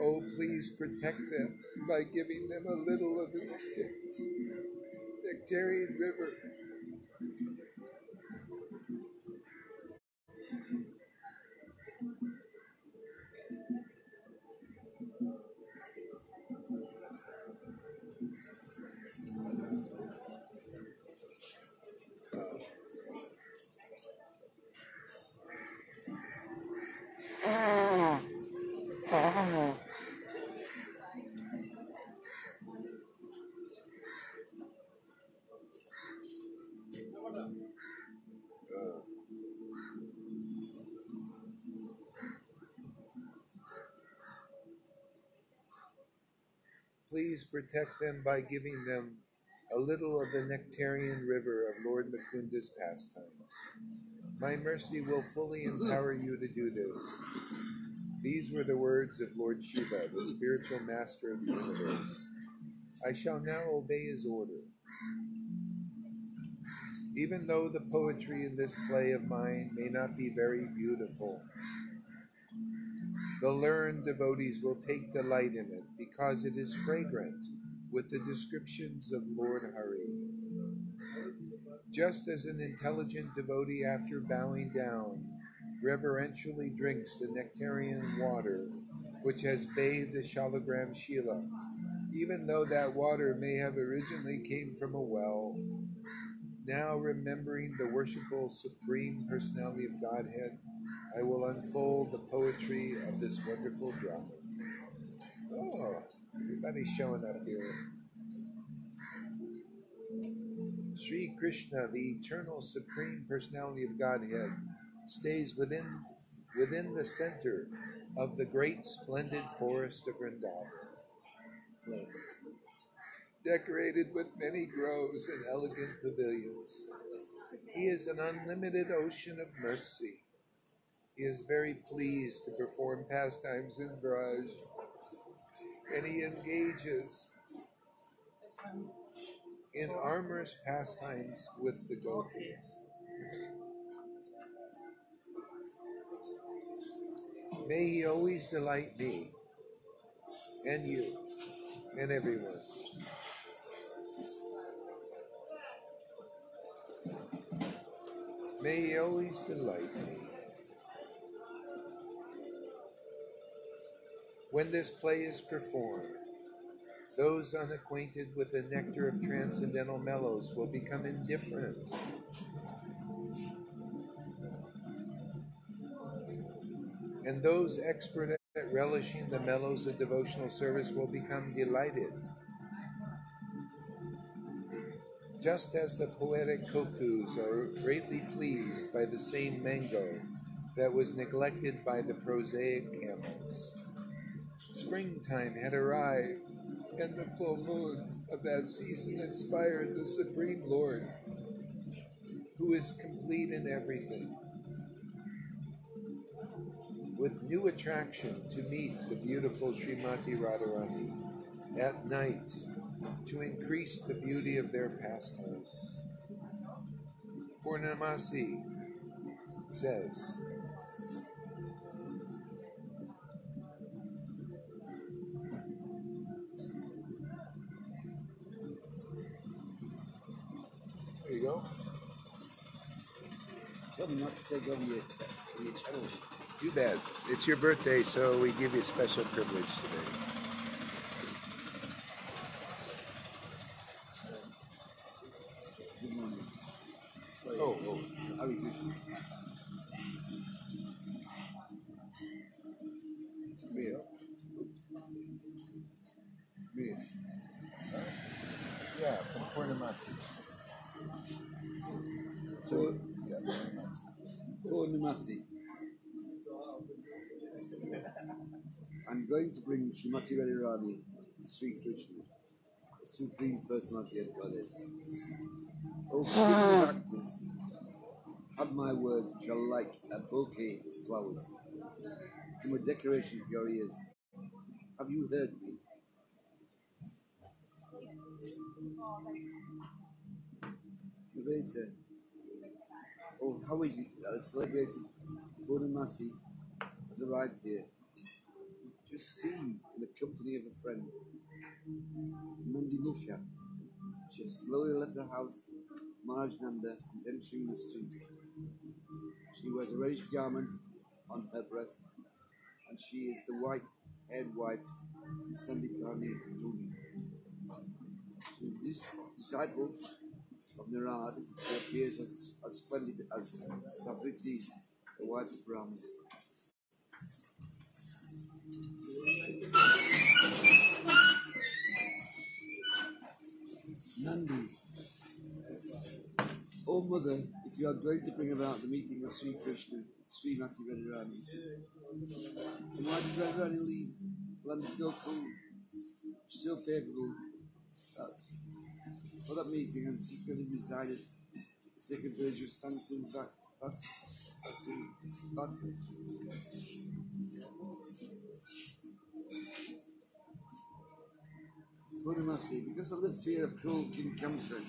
Oh, please protect them by giving them a little of the nectarian river. Please protect them by giving them a little of the nectarian river of Lord Mukunda's pastimes. My mercy will fully empower you to do this. These were the words of Lord Shiva, the spiritual master of the universe. I shall now obey his order. Even though the poetry in this play of mine may not be very beautiful, the learned devotees will take delight in it because it is fragrant with the descriptions of Lord Hari. Just as an intelligent devotee, after bowing down, reverentially drinks the nectarian water which has bathed the Shalagram Shila, even though that water may have originally came from a well, now remembering the worshipful Supreme Personality of Godhead, I will unfold the poetry of this wonderful drama. Oh, everybody's showing up here. Sri Krishna, the eternal Supreme Personality of Godhead, stays within the center of the great splendid forest of Vrindavan, decorated with many groves and elegant pavilions. He is an unlimited ocean of mercy. He is very pleased to perform pastimes in Braj, and he engages in amorous pastimes with the gopis. May he always delight me, and you, and everyone. May he always delight me. When this play is performed, those unacquainted with the nectar of transcendental mellows will become indifferent. And those expert at relishing the mellows of devotional service will become delighted. Just as the poetic cuckoos are greatly pleased by the same mango that was neglected by the prosaic camels. Springtime had arrived, and the full moon of that season inspired the Supreme Lord, who is complete in everything, with new attraction to meet the beautiful Srimati Radharani at night to increase the beauty of their pastimes. Purnamasi says, there you go. Tell me not to take over your channel. Too bad. It's your birthday, so we give you special privilege today. Good morning. Sorry. Oh. How are you doing? Real. Real. Yeah, from Purnamasi. So, yeah, Purnamasi. Purnamasi. I'm going to bring Srimati Radharani, Sri Krishna, the Supreme Personality of Godhead. Oh, please practice. Have my words which are like a bouquet of flowers, from a decoration for your ears. Have you heard me? Later. Oh, how is it that the celebrated Purnamasi has arrived here? Just seen in the company of a friend, Mandimusha. She has slowly left the house, Maharaj Nanda is entering the street. She wears a reddish garment on her breast, and she is the white-haired wife of Sandipani Muni. She is a disciple of Narad, who appears as splendid as Savriti, the wife of Brahma. Nandi, oh mother, if you are going to bring about the meeting of Sri Krishna, Srimati Radharani, then why did Radharani leave land of Gokul, so favourable that for that meeting and secretly resided in the sacred village of Sanctum Vasu? Purnamasi, because of the fear of cruel King Kamsa,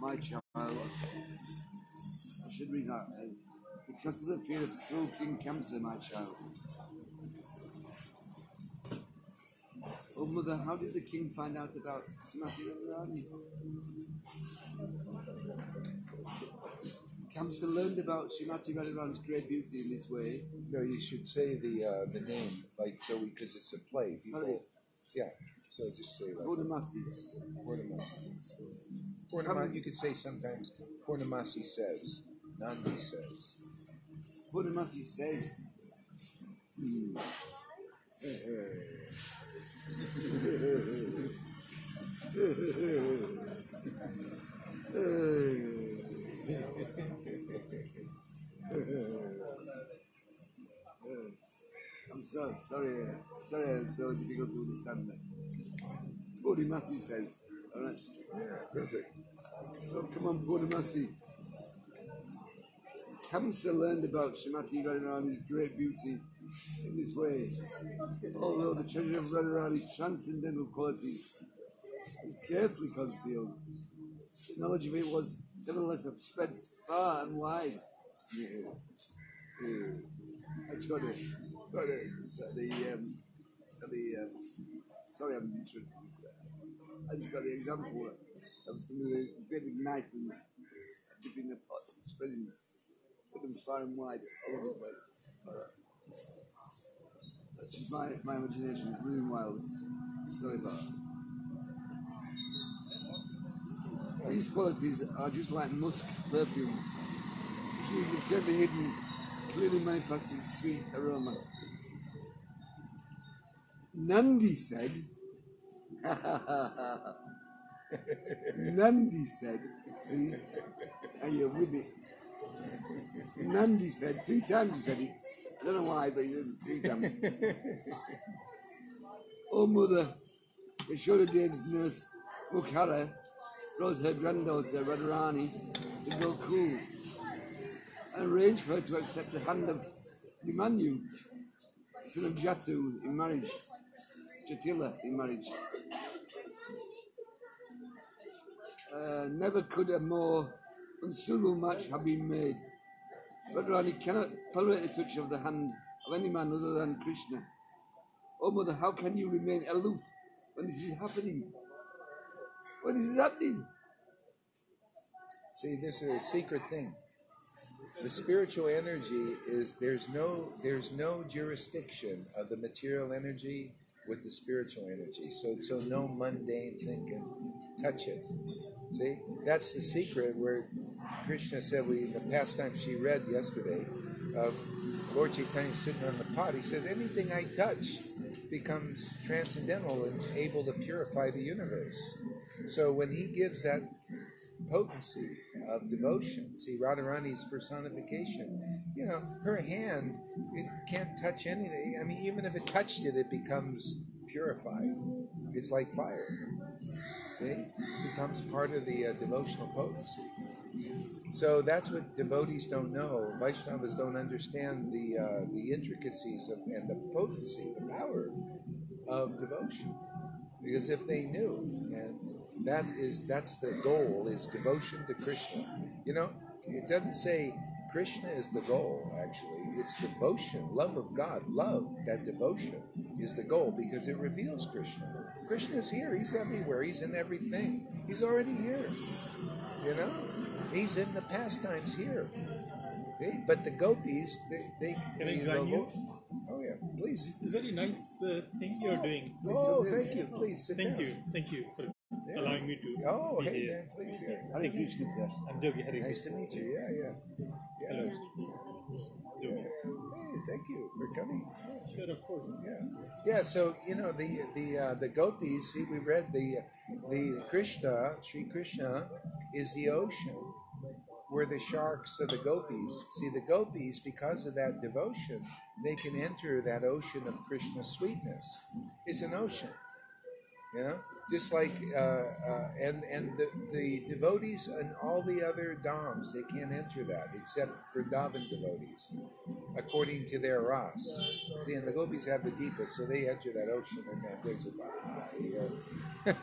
my child, I should read that. Because of the fear of cruel King Kamsa, my child. Oh mother, how did the king find out about Srimati Radharani? Kamsa learned about Srimati Radharani's great beauty in this way. No, you should say the name, like so, because it's a play. People, yeah, so just say like Purnamasi. Purnamasi. You could say sometimes Purnamasi says, Nandi says. Purnamasi says. Sorry, it's so difficult to understand that. Purnimasi says, all right? Yeah, perfect. So come on, Purnimasi. Kamsa learned about Srimati Radharani's great beauty in this way. Although the treasure of Radharani's transcendental qualities was carefully concealed, the knowledge of it was nevertheless spread far and wide. Yeah. It's got it. Sorry, I'm interested. I just got the example of somebody with a big knife and dipping the pot, and spreading it, put them far and wide all over the place. All right. That's just my imagination, it's really wild. Sorry about that. These qualities are just like musk perfume, which is a gently hidden, clearly manifested sweet aroma. Nandi said, Nandi said, see, and you're with it. Nandi said, 3 times he said it. I don't know why, but he did it 3 times. Oh, mother, Yashoda Dev's nurse, Mukhara, brought her granddaughter, Radharani, to Gokul and arranged for her to accept the hand of Abhimanyu, son of Jatu, in marriage. Jatila in marriage. Never could a more unsuitable match have been made. Radharani cannot tolerate the touch of the hand of any man other than Krishna. Oh mother, how can you remain aloof when this is happening? When this is happening? See, this is a secret thing. The spiritual energy is there's no jurisdiction of the material energy with the spiritual energy, so no mundane thing can touch it. See, that's the secret. Where Krishna said, in the pastime she read yesterday of Lord Chaitanya sitting on the pot, he said, anything I touch becomes transcendental and able to purify the universe. So when he gives that potency of devotion, see, Radharani's personification, her hand, it can't touch anything. I mean, even if it touched it, it becomes purified. It's like fire. See? It becomes part of the devotional potency. So that's what devotees don't know. Vaishnavas don't understand the intricacies of, and the potency, the power of devotion. Because if they knew, and that's the goal, is devotion to Krishna. It doesn't say Krishna is the goal, actually. It's devotion, love of God, love, that devotion is the goal, because it reveals Krishna. Krishna is here, he's everywhere, he's in everything. He's already here, He's in the pastimes here. Okay? But the gopis, they Oh yeah, please. It's a very nice thing you're doing. Oh, thank you, please sit down. Thank you for allowing me to. Oh, hey here. Man, please. Yeah. Hare Krishna, sir. I'm Jogi. Hare Krishna. Nice to meet you. Yeah. Hello. Hey, thank you for coming. Sure, of course. Yeah. So the gopis. We read the Krishna, Sri Krishna, is the ocean where the sharks are the gopis. See, the gopis, because of that devotion, they can enter that ocean of Krishna's sweetness. It's an ocean, Just like, and the devotees and all the other dams, they can't enter that, except for Vrindavan devotees, according to their ras. See, and the gopis have the deepest, so they enter that ocean, and that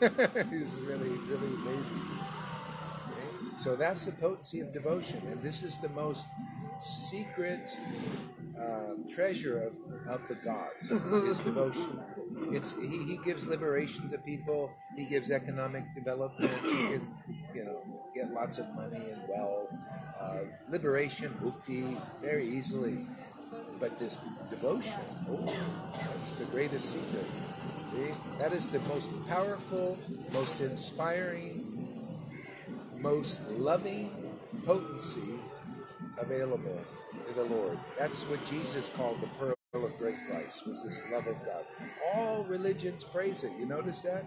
they're just, It's really, really amazing. So that's the potency of devotion, and this is the most secret treasure of the God, is devotion. He gives liberation to people, he gives economic development, get lots of money and wealth, liberation, mukti, very easily. But this devotion, that's the greatest secret. See? That is the most powerful, most inspiring, most loving potency available to the Lord. That's what Jesus called the pearl of great price, was this love of God. All religions praise it. You notice that?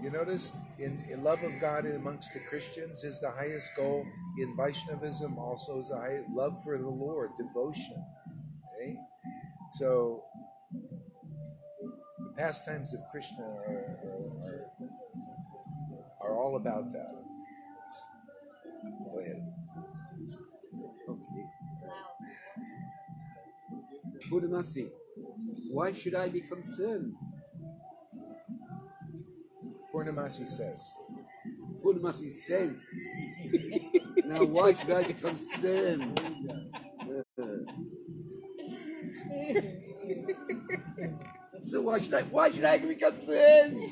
You notice in love of God amongst the Christians is the highest goal. In Vaishnavism also is the highest, love for the Lord, devotion. Okay? So pastimes of Krishna are all about that. Go ahead. Okay. Buddhamasi, why should I be concerned? Purnamasi says. Now why should I be concerned? So why should I be concerned?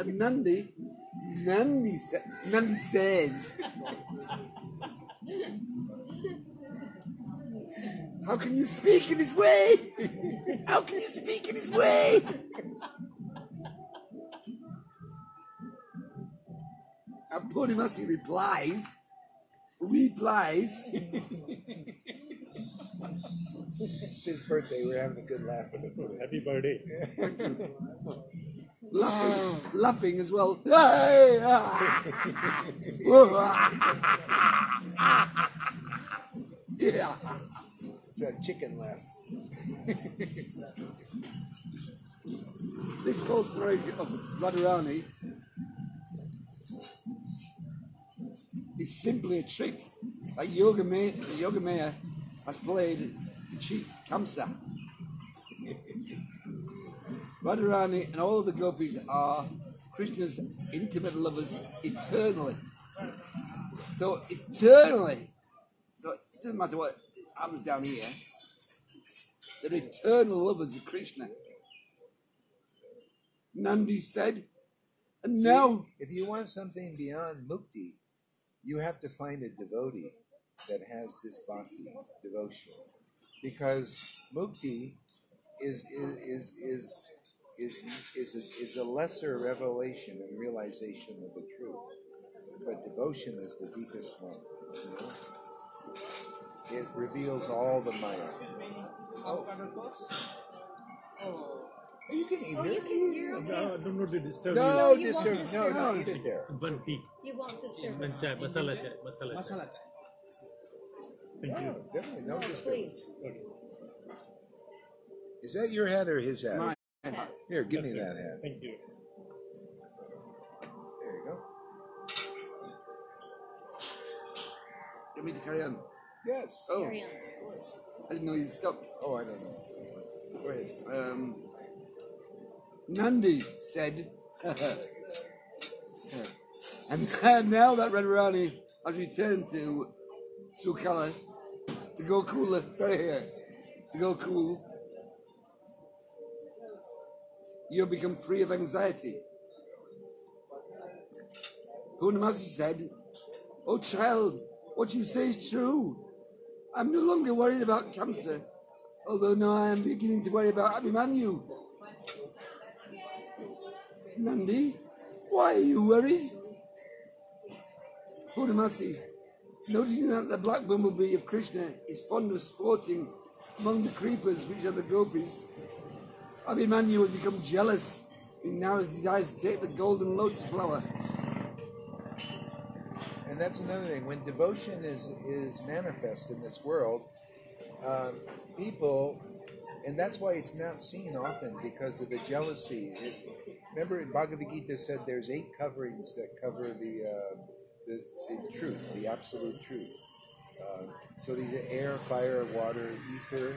And Nandi says, how can you speak in this way? How can you speak in this way? And Purnamasi replies. It's his birthday. We're having a good laugh with him. Happy birthday. laughing as well. Yeah. It's a chicken laugh. This false marriage of Radharani is simply a trick that Yogamaya has played to cheat Kamsa. Radharani and all the gopis are Krishna's intimate lovers eternally. So it doesn't matter what happens down here. They're eternal lovers of Krishna. Nandi said, and see, now... If you want something beyond mukti, you have to find a devotee that has this bhakti devotion, because mukti is a lesser revelation and realization of the truth, but devotion is the deepest one. It reveals all the Maya. Oh. You can eat it. No, don't disturb. No, disturb. No, eat it there. One tea. You want to stir? One chai, masala chai. Thank you. Definitely, no disturbance. Okay. Is that your hat or his hat? My hat. Here, give me that hat. Thank you. There you go. You want me to carry on? Yes. Oh. Carry on. Of course. I didn't know you stopped. Oh, I don't know. Go ahead. Nandi said, and now that Radharani has returned to Sukala to go cool, you'll become free of anxiety. Purnamasi said, oh child, what you say is true. I'm no longer worried about Kamsa, although now I am beginning to worry about Abhimanyu. Nandi, why are you worried? Purnamasi, noticing that the black bumblebee of Krishna is fond of sporting among the creepers which are the gopis, Abhimanyu has become jealous and now his desires to take the golden lotus flower. And that's another thing. When devotion is manifest in this world, people, and that's why it's not seen often because of the jealousy. Remember, Bhagavad Gita said there's 8 coverings that cover the truth, the absolute truth. So these are air, fire, water, ether,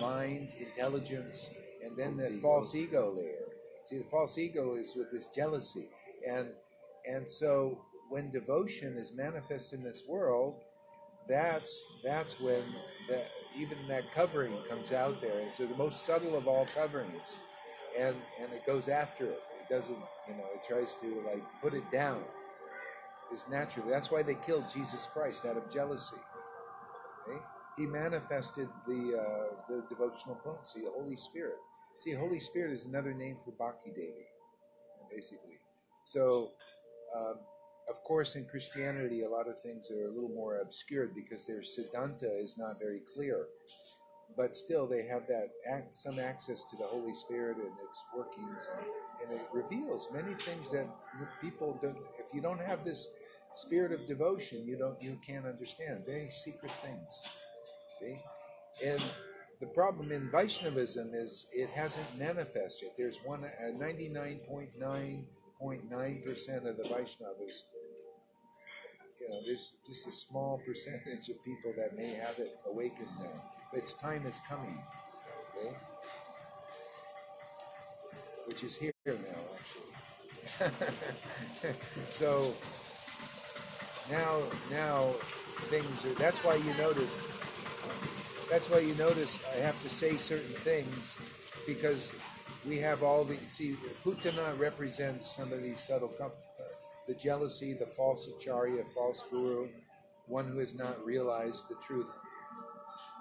mind, intelligence, and then the false ego layer. See, the false ego is with this jealousy. And so when devotion is manifest in this world, that's when even that covering comes out there. And so the most subtle of all coverings. And it goes after it. It doesn't, it tries to like put it down. It's natural. That's why they killed Jesus Christ out of jealousy. Okay? He manifested the devotional potency, the Holy Spirit. See, Holy Spirit is another name for Bhakti Devi, basically. So, of course, in Christianity, a lot of things are a little more obscured because their Siddhanta is not very clear. But still, they have that some access to the Holy Spirit and its workings, and it reveals many things that people don't. If you don't have this spirit of devotion, you can't understand very secret things. Okay? And The problem in Vaishnavism is it hasn't manifested. There's 99.9.9% of the Vaishnavas. You know, there's just a small percentage of people that may have it awakened now. But its time is coming, okay? Which is here now, actually. So now things are. That's why you notice. That's why you notice I have to say certain things, because we have all the, see, Putana represents some of these subtle, the jealousy, the false acharya, false guru, one who has not realized the truth.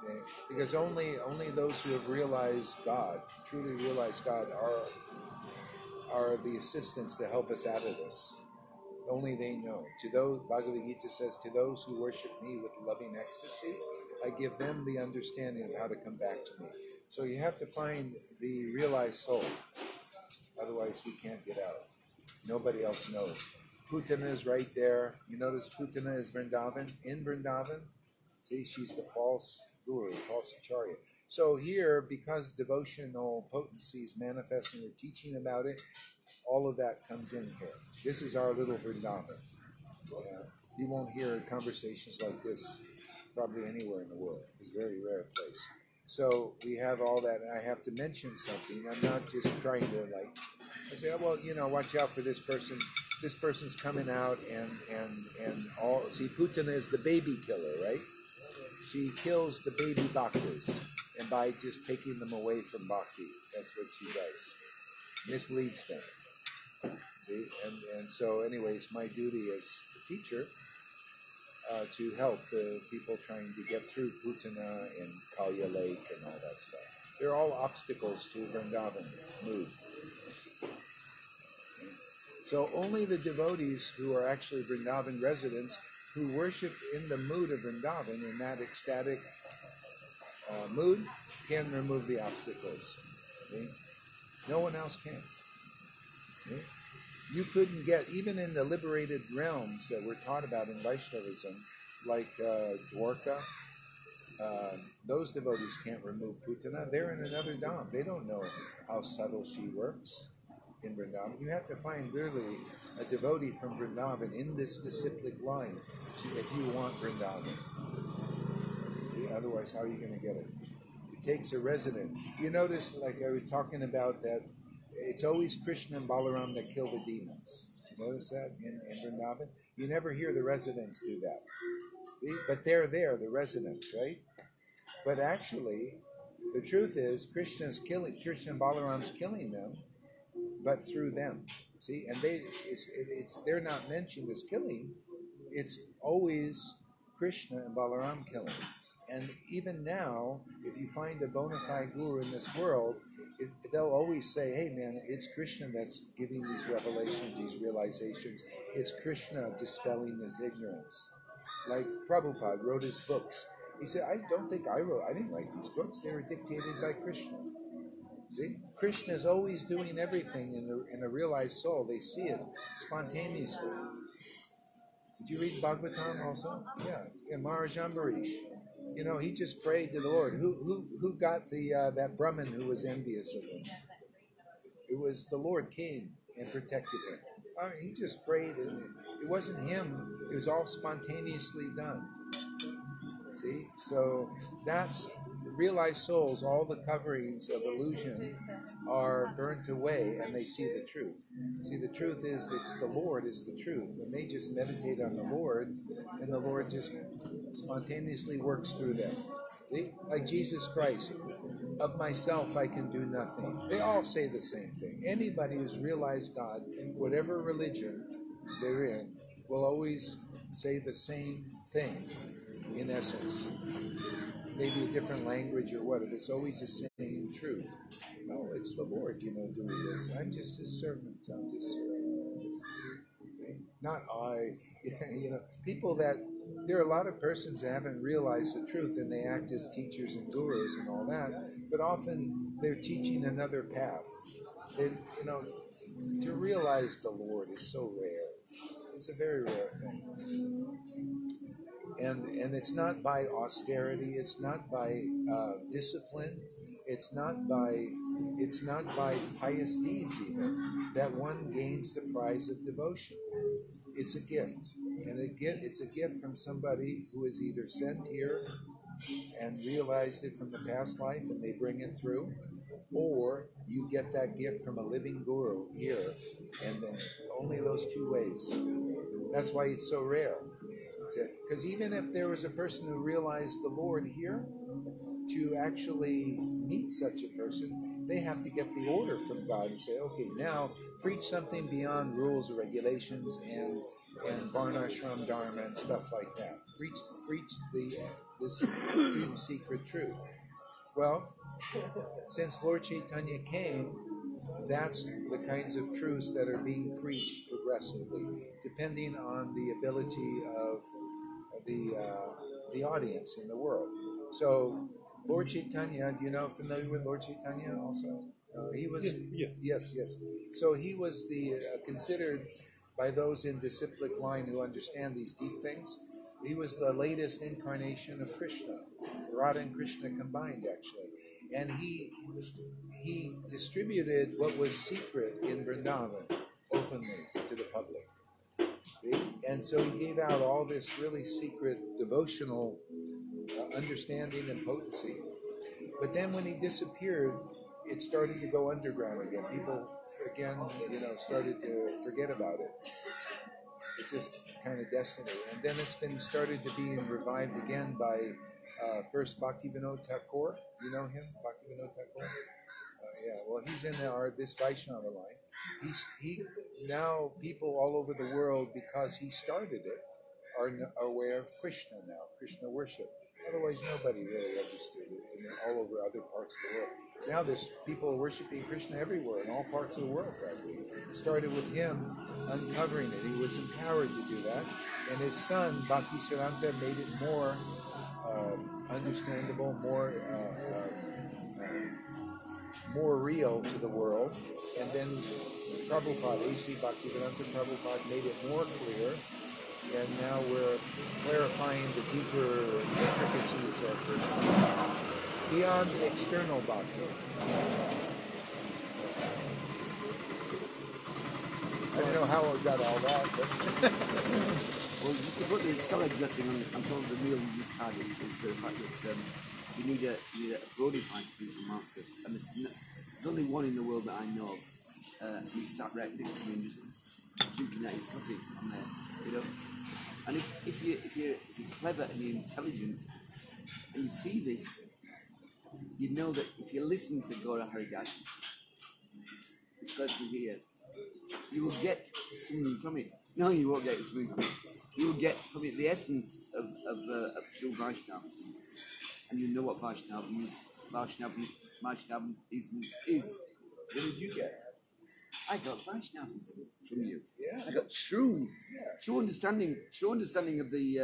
Okay? Because only those who have realized God, truly realized God, are the assistants to help us out of this. Only they know. To those, Bhagavad Gita says, to those who worship me with loving ecstasy, I give them the understanding of how to come back to me. So you have to find the realized soul. Otherwise, we can't get out. Nobody else knows. Putana is right there. You notice Putana is Vrindavan. In Vrindavan, see, she's the false guru, false acharya. So here, because devotional potency is manifesting, we're teaching about it, all of that comes in here. This is our little Vrindavan. Yeah. You won't hear conversations like this probably anywhere in the world. It's a very rare place. So we have all that. I have to mention something. I'm not just trying to, like, I say, oh, well, you know, watch out for this person. This person's coming out and all. See, Putana is the baby killer, right? She kills the baby bhaktas, and by just taking them away from bhakti, that's what she does. Misleads them. See, and so anyways, my duty as a teacher, to help the people trying to get through Putana and Kalya Lake and all that stuff. They're all obstacles to Vrindavan mood. So only the devotees who are actually Vrindavan residents, who worship in the mood of Vrindavan, in that ecstatic mood, can remove the obstacles. Okay? No one else can. Okay? You couldn't get, even in the liberated realms that we're taught about in Vaishnavism, like Dwarka, those devotees can't remove Putana. They're in another dham. They don't know how subtle she works in Vrindavan. You have to find really a devotee from Vrindavan in this disciplic line if you want Vrindavan. Otherwise, how are you going to get it? It takes a resident. You notice, like I was talking about that, it's always Krishna and Balaram that kill the demons. You notice that in Vrindavan? You never hear the residents do that. See? But they're there, the residents, right? But actually, the truth is Krishna and Balaram's killing them, but through them. See? And they're not mentioned as killing. It's always Krishna and Balaram killing. And even now, if you find a bona fide guru in this world, they'll always say, hey man, it's Krishna that's giving these revelations, these realizations. It's Krishna dispelling this ignorance. Like Prabhupada wrote his books. He said, I didn't write these books. They were dictated by Krishna. See? Krishna is always doing everything in a realized soul. They see it spontaneously. Did you read Bhagavatam also? Yeah. And Maharaj Ambarish. You know, he just prayed to the Lord. Who got the that Brahmin who was envious of him? It was the Lord came and protected him. I mean, he just prayed, and it wasn't him. It was all spontaneously done. See, so that's realized souls. All the coverings of illusion are burnt away, and they see the truth. See, the truth is it's the Lord is the truth, and they just meditate on the Lord, and the Lord just spontaneously works through them. See? Like Jesus Christ, of myself I can do nothing. They all say the same thing. Anybody who's realized God, whatever religion they're in, will always say the same thing in essence. Maybe a different language or whatever. It's always the same truth. No, it's the Lord, you know, doing this. I'm just his servant. I'm just serving this. Okay? Not I. You know, people that there are a lot of persons that haven't realized the truth, and they act as teachers and gurus and all that, but often they're teaching another path. You know, to realize the Lord is so rare. It's a very rare thing. And it's not by austerity, it's not by discipline, it's not by pious deeds even that one gains the prize of devotion. It's a gift, and it's a gift from somebody who is either sent here and realized it from the past life and they bring it through, or you get that gift from a living guru here, and then only those two ways. That's why it's so rare. Because even if there was a person who realized the Lord here, to actually meet such a person, they have to get the order from God and say, okay, now preach something beyond rules or regulations and varnashram dharma and stuff like that. Preach this deep secret truth. Well, since Lord Chaitanya came, that's the kinds of truths that are being preached progressively, depending on the ability of the audience in the world. So, Lord Chaitanya, you know, familiar with Lord Chaitanya also? He was yes. So he was the considered by those in disciplic line who understand these deep things. He was the latest incarnation of Krishna, Radha and Krishna combined, actually, and he distributed what was secret in Vrindavan openly to the public, and so he gave out all this really secret devotional understanding and potency. But then when he disappeared, it started to go underground again. People again, you know, started to forget about it. It's just kind of destiny. And then it's been started to be revived again by first Bhaktivinoda Thakur. You know him, Bhaktivinoda Thakur? Yeah, well, he's in this Vaishnava line. Now people all over the world, because he started it, are aware of Krishna now, Krishna worship. Otherwise, nobody really understood it all over other parts of the world. Now there's people worshiping Krishna everywhere in all parts of the world, probably. It started with him uncovering it. He was empowered to do that. And his son, Bhakti Siddhanta, made it more understandable, more real to the world. And then Prabhupada, A.C. Bhaktivedanta Prabhupada, made it more clear. And now we're clarifying the deeper intricacies of this beyond external bhakti. I don't know how I got all that, but well, just to put the salad dressing on top of the meal you just had is the fact that you need a glorified spiritual master. And there's only one in the world that I know of. He sat right next to me and just drinking out your coffee on there. You know, and if you're clever and you're intelligent and you see this, you know that if you listen to Gaura Haridas, it's good to hear, you will get something from it. No, you won't get something from it. You will get from it the essence of true Vaishnavas. And you know what Vaishnavism is. What did you get? I got Vaishnavism from you. Yeah. I got true understanding of the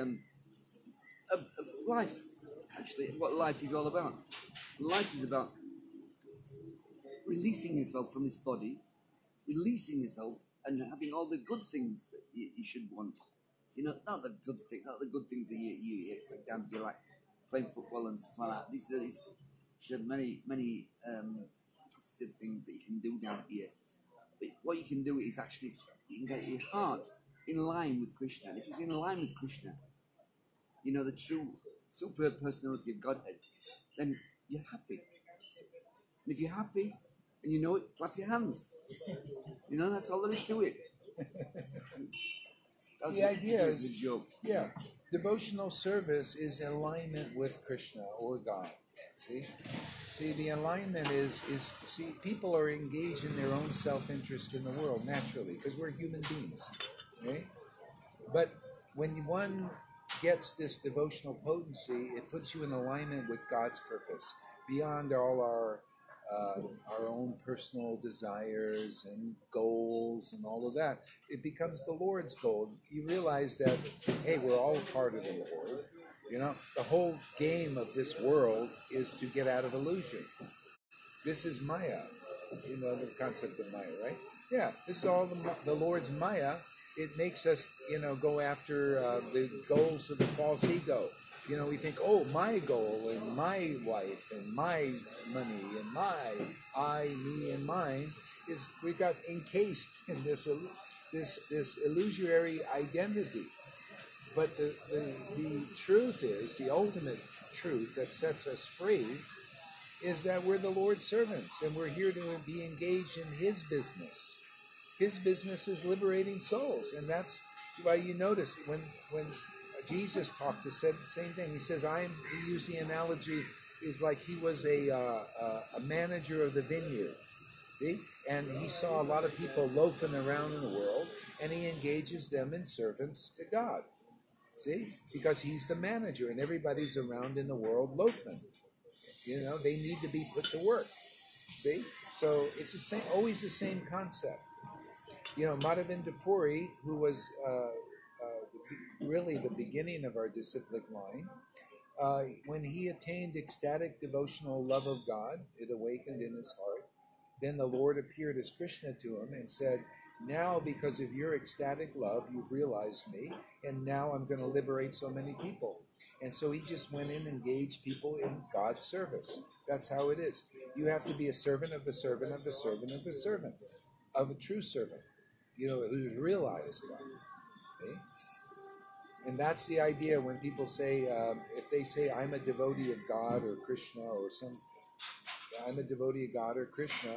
of life, actually, what life is all about. Life is about releasing yourself from this body, releasing yourself, and having all the good things that you should want. You know, not the good things that you expect down to be like playing football and stuff like that. There are many good things that you can do down here. But what you can do is actually, you can get your heart in line with Krishna. And if it's in line with Krishna, you know, the true, superb personality of Godhead, then you're happy. And if you're happy, and you know it, clap your hands. You know, that's all there is to it. The idea is, devotional service is alignment with Krishna or God. See, the alignment is, people are engaged in their own self-interest in the world, naturally, because we're human beings, okay? But when one gets this devotional potency, it puts you in alignment with God's purpose, beyond all our own personal desires and goals and all of that. It becomes the Lord's goal. You realize that, hey, we're all part of the Lord. You know, the whole game of this world is to get out of illusion. This is Maya. You know the concept of Maya, right? Yeah, this is all the Lord's Maya it makes us, go after the goals of the false ego. We think, oh, my goal and my wife and my money and me and mine is, we got encased in this illusory identity. But the truth is, the ultimate truth that sets us free is that we're the Lord's servants and we're here to be engaged in His business. His business is liberating souls, and that's why you notice when Jesus talked, the same thing. He says, he used the analogy, is like he was a manager of the vineyard, see? And he saw a lot of people loafing around in the world, and he engages them in servants to God, see? Because he's the manager, and everybody's around in the world loafing. They need to be put to work, see? So it's the same, always the same concept. Madhavendra Puri, who was really the beginning of our disciplic line, when he attained ecstatic devotional love of God, it awakened in his heart. Then the Lord appeared as Krishna to him and said, now because of your ecstatic love, you've realized me, and now I'm going to liberate so many people. And so he just went in and engaged people in God's service. That's how it is. You have to be a servant of the servant of the servant of the servant, of a true servant, who's realized God. Okay? And that's the idea when people say, if they say, I'm a devotee of God or Krishna or I'm a devotee of God or Krishna,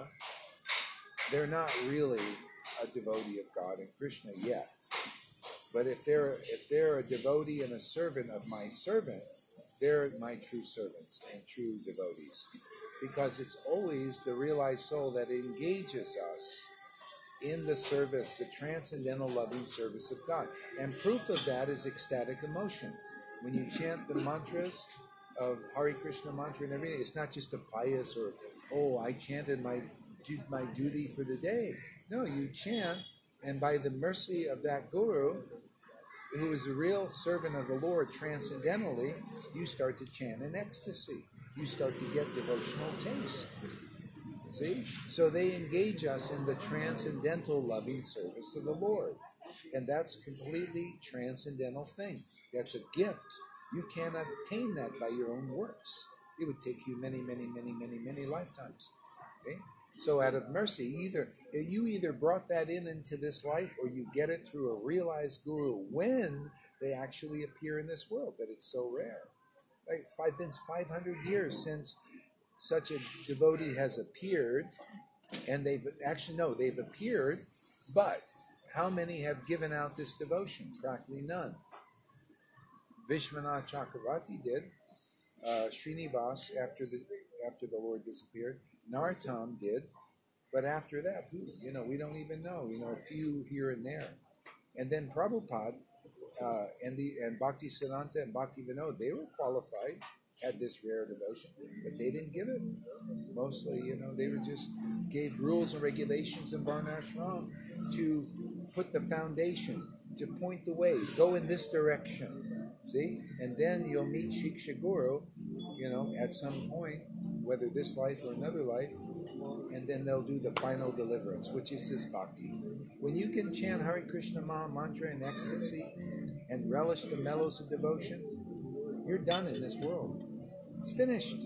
they're not really a devotee of God and Krishna yet. But if they're a devotee and a servant of my servant, they're my true servants and true devotees. Because it's always the realized soul that engages us in the service, the transcendental loving service of God. And proof of that is ecstatic emotion. When you chant the mantras of Hare Krishna mantra and everything, it's not just a pious or, oh, I chanted my duty for the day. No, you chant, and by the mercy of that guru, who is a real servant of the Lord transcendentally, you start to chant in ecstasy. You start to get devotional taste. See? So they engage us in the transcendental loving service of the Lord. And that's a completely transcendental thing. That's a gift. You cannot attain that by your own works. It would take you many, many, many, many, many lifetimes. Okay? So out of mercy, you either brought that into this life, or you get it through a realized guru when they actually appear in this world. But it's so rare. It's been 500 years since such a devotee has appeared, and they've appeared, but how many have given out this devotion? Practically none. Vishwanath Chakravarti did, Srinivas after the Lord disappeared, Narottam did, but after that, we don't even know, a few here and there. And then Prabhupada and Bhakti Siddhanta and Bhaktivinoda, they were qualified, had this rare devotion, but they didn't give it. Mostly, they were just gave rules and regulations in Varnashram to put the foundation, to point the way, go in this direction, see? And then you'll meet Shiksha Guru, at some point, whether this life or another life, and then they'll do the final deliverance, which is this bhakti. When you can chant Hare Krishna Maha Mantra in ecstasy and relish the mellows of devotion, you're done in this world. It's finished.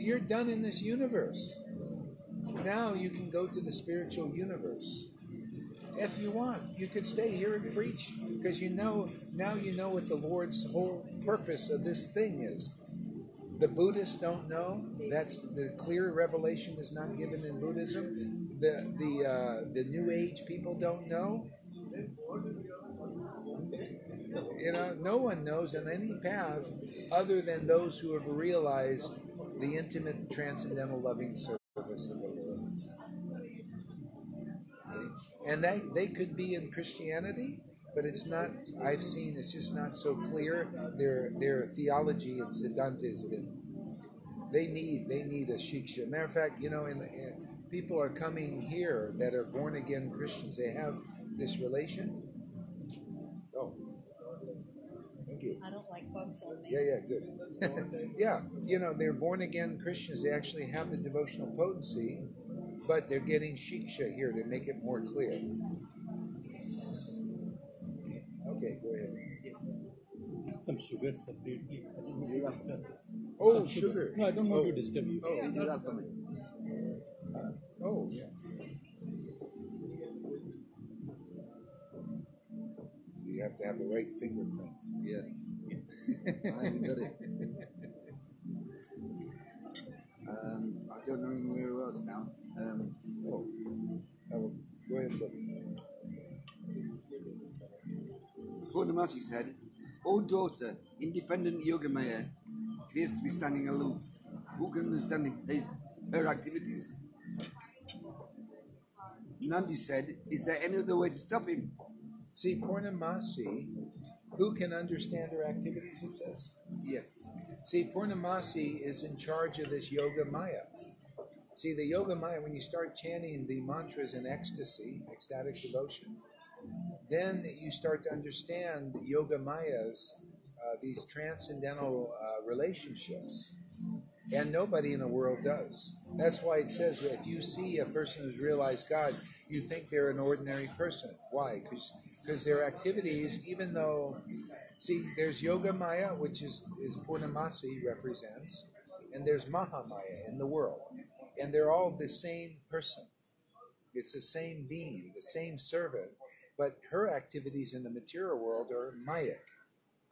You're done in this universe. Now you can go to the spiritual universe. If you want, you could stay here and preach, because now you know what the Lord's whole purpose of this thing is. The Buddhists don't know. That's the clear revelation is not given in Buddhism. The New Age people don't know. No one knows on any path other than those who have realized the intimate, transcendental, loving service of the Lord. And they could be in Christianity, but it's not. I've seen it's just not so clear. Their theology and Siddhanta has been. They need a shiksha. Matter of fact, people are coming here that are born again Christians. They have this relation. Oh. I don't like bugs on me. Yeah, good. Yeah, they're born-again Christians. They actually have the devotional potency, but they're getting shiksha here to make it more clear. Okay, go ahead. Yes. Some sugar separately. I don't want to disturb this. Oh, sugar. No, I don't want to disturb you. Oh, yeah, do that for me. Oh, yeah. So you have to have the right fingerprints. Yes. I'm good at it. I don't know anywhere else now. Oh, I will go ahead and look. Purnamasi said, "O daughter, independent Yogamaya appears to be standing aloof. Who can understand her activities?" Nandi said, "Is there any other way to stop him?" See, Purnamasi, who can understand her activities, it says? Yes. See, Purnamasi is in charge of this Yogamaya. See, the Yogamaya, when you start chanting the mantras in ecstasy, ecstatic devotion, then you start to understand Yogamaya's, these transcendental relationships. And nobody in the world does. That's why it says that if you see a person who's realized God, you think they're an ordinary person. Why? Because their activities, even though... See, there's Yogamaya, which is Purnamasi represents, and there's Mahamaya in the world. And they're all the same person. It's the same being, the same servant. But her activities in the material world are mayic,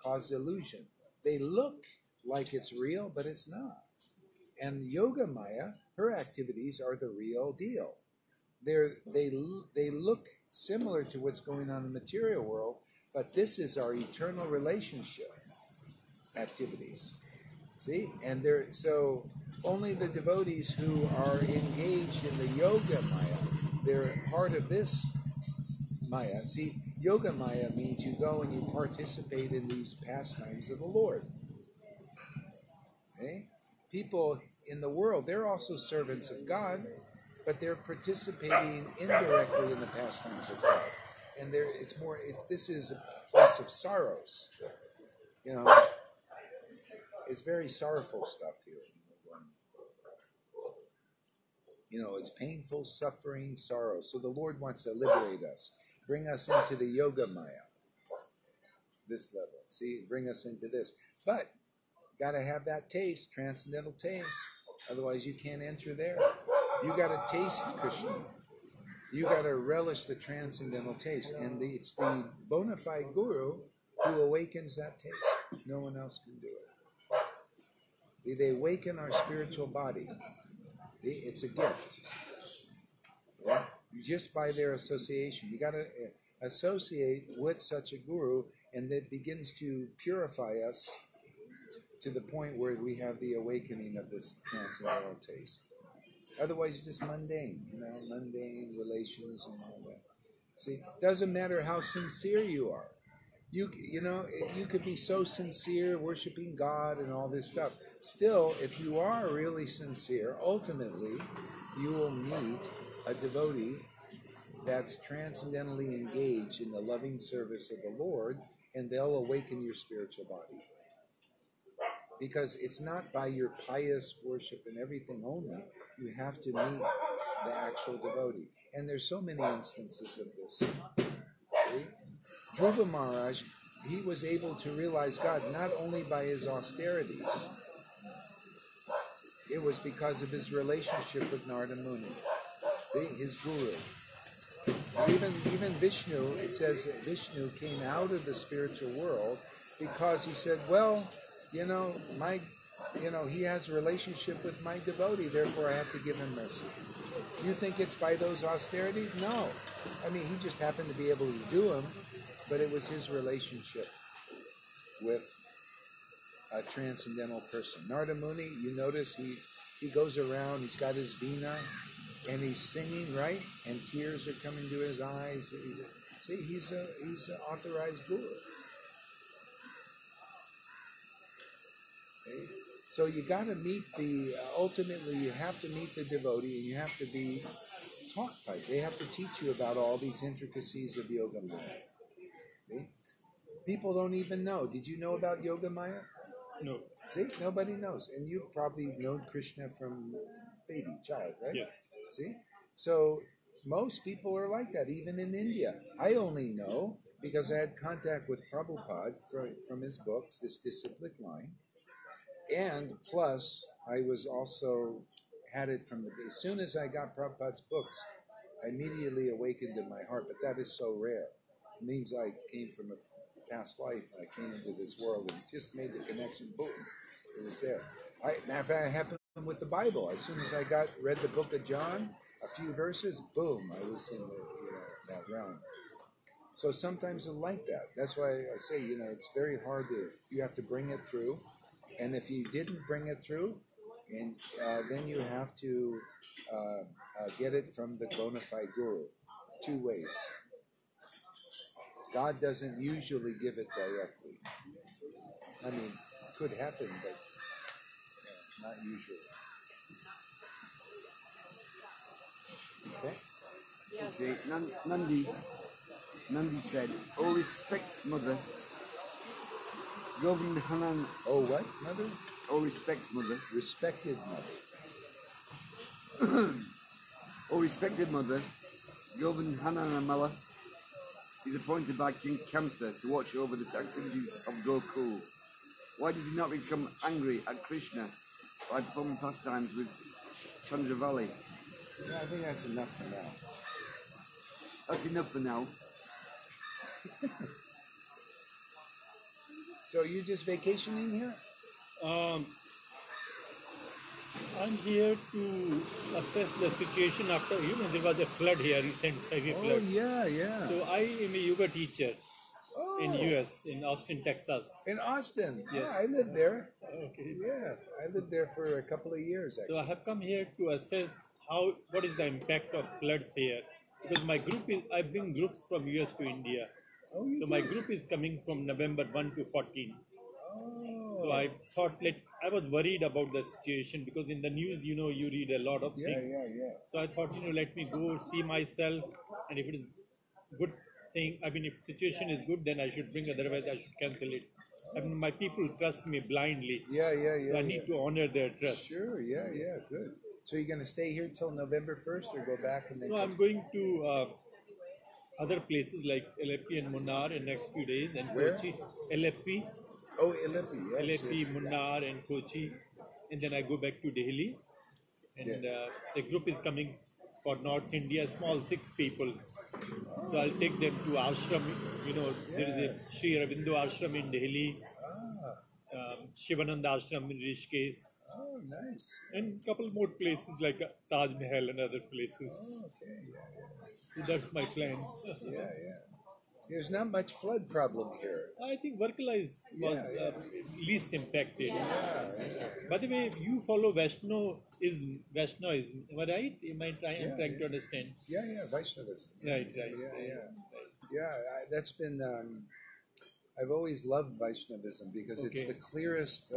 cause illusion. They look like it's real, but it's not. And Yogamaya, her activities are the real deal. They look similar to what's going on in the material world, but this is our eternal relationship activities. See? And so only the devotees who are engaged in the Yogamaya, they're part of this Maya. See, Yogamaya means you go and you participate in these pastimes of the Lord. Okay? People in the world, they're also servants of God, but they're participating indirectly in the pastimes of God. And this is a place of sorrows. You know, it's very sorrowful stuff here. You know, it's painful, suffering, sorrow. So the Lord wants to liberate us, bring us into the Yogamaya, this level. See, bring us into this. But got to have that taste, transcendental taste. Otherwise, you can't enter there. You got to taste Krishna. You got to relish the transcendental taste. And it's the bona fide guru who awakens that taste. No one else can do it. They awaken our spiritual body. It's a gift. Yeah? Just by their association. You got to associate with such a guru, and that begins to purify us to the point where we have the awakening of this transcendental taste. Otherwise, just mundane, you know, mundane relations and all that. See, it doesn't matter how sincere you are. You know, you could be so sincere, worshiping God and all this stuff. Still, if you are really sincere, ultimately, you will meet a devotee that's transcendentally engaged in the loving service of the Lord, and they'll awaken your spiritual body. Because it's not by your pious worship and everything only. You have to meet the actual devotee. And there's so many instances of this. See? Dhruva Maharaj, he was able to realize God not only by his austerities. It was because of his relationship with Narada Muni, his guru. Even Vishnu, it says that Vishnu came out of the spiritual world because he said, well, you know, he has a relationship with my devotee, therefore I have to give him mercy. You think it's by those austerities? No. I mean, he just happened to be able to do them. But it was his relationship with a transcendental person. Narada Muni, you notice he goes around, he's got his veena, and he's singing, right? And tears are coming to his eyes. He's an authorized guru. Okay? So you got to meet ultimately you have to meet the devotee, and you have to be taught by it. They have to teach you about all these intricacies of Yogamaya. See? People don't even know. Did you know about Yogamaya? No. See? Nobody knows. And you've probably known Krishna from baby, child, right? Yes. See? So Most people are like that, even in India. I only know because I had contact with Prabhupada from his books, this disciplic line. And plus, I was also had it from as soon as I got Prabhupada's books, I immediately awakened in my heart. But that is so rare. It means I came from a past life. I came into this world and just made the connection. Boom, it was there. Matter of fact, it happened with the Bible. As soon as I read the book of John, a few verses, boom, I was in that realm. So sometimes it's like that. That's why I say, it's very hard to, you have to bring it through. And if you didn't bring it through, and then you have to get it from the bona fide guru. Two ways. God doesn't usually give it directly. I mean, it could happen, but not usually. Okay? Okay. Nandi said, "Oh, respect, mother." Govardhan Hanan. Oh, what, mother? Oh, respect, mother. Respected mother. Oh, respected mother. Govardhan Hananamala is appointed by King Kamsa to watch over the activities of Gokul. Why does he not become angry at Krishna by performing pastimes with Chandravali? Yeah, I think that's enough for now. That's enough for now. So you just vacationing here? I'm here to assess the situation after, there was a flood here, recent heavy flood. Oh, yeah, yeah. So I am a yoga teacher in U.S., in Austin, Texas. In Austin? Yes. Yeah, I lived there. Okay. Yeah, I lived there for a couple of years, actually. So I have come here to assess what is the impact of floods here. Because my group is, I bring groups from U.S. to India. Oh, so my group is coming from November 1 to 14. Oh. So I thought, I was worried about the situation because in the news, you read a lot of things. Yeah. So I thought, let me go see myself, and if it is good thing, if situation is good, then I should bring. Otherwise, I should cancel it. My people trust me blindly. Yeah. So I need to honor their trust. Sure, yeah, good. So you're going to stay here till November 1st, or go back and then? No, I'm going to. Other places like Alleppey and Munnar in the next few days, and where? Kochi. Alleppey. Oh, Alleppey, yes. Alleppey, yes, Munnar, yeah. And Kochi. And then I go back to Delhi. And the group is coming for North India, small 6 people. Oh. So I'll take them to ashram. There is a Sri Aurobindo ashram in Delhi. Ah. Shivananda ashram in Rishikesh. Oh, nice. And a couple more places like Taj Mahal and other places. Oh, okay, yeah. So that's my plan. Yeah. There's not much flood problem here. I think Varkala was least impacted. Yeah. By the way, you follow Vaishnavism, right? I'm trying to understand. Yeah, Vaishnavism. Right. That's been, I've always loved Vaishnavism because it's the clearest,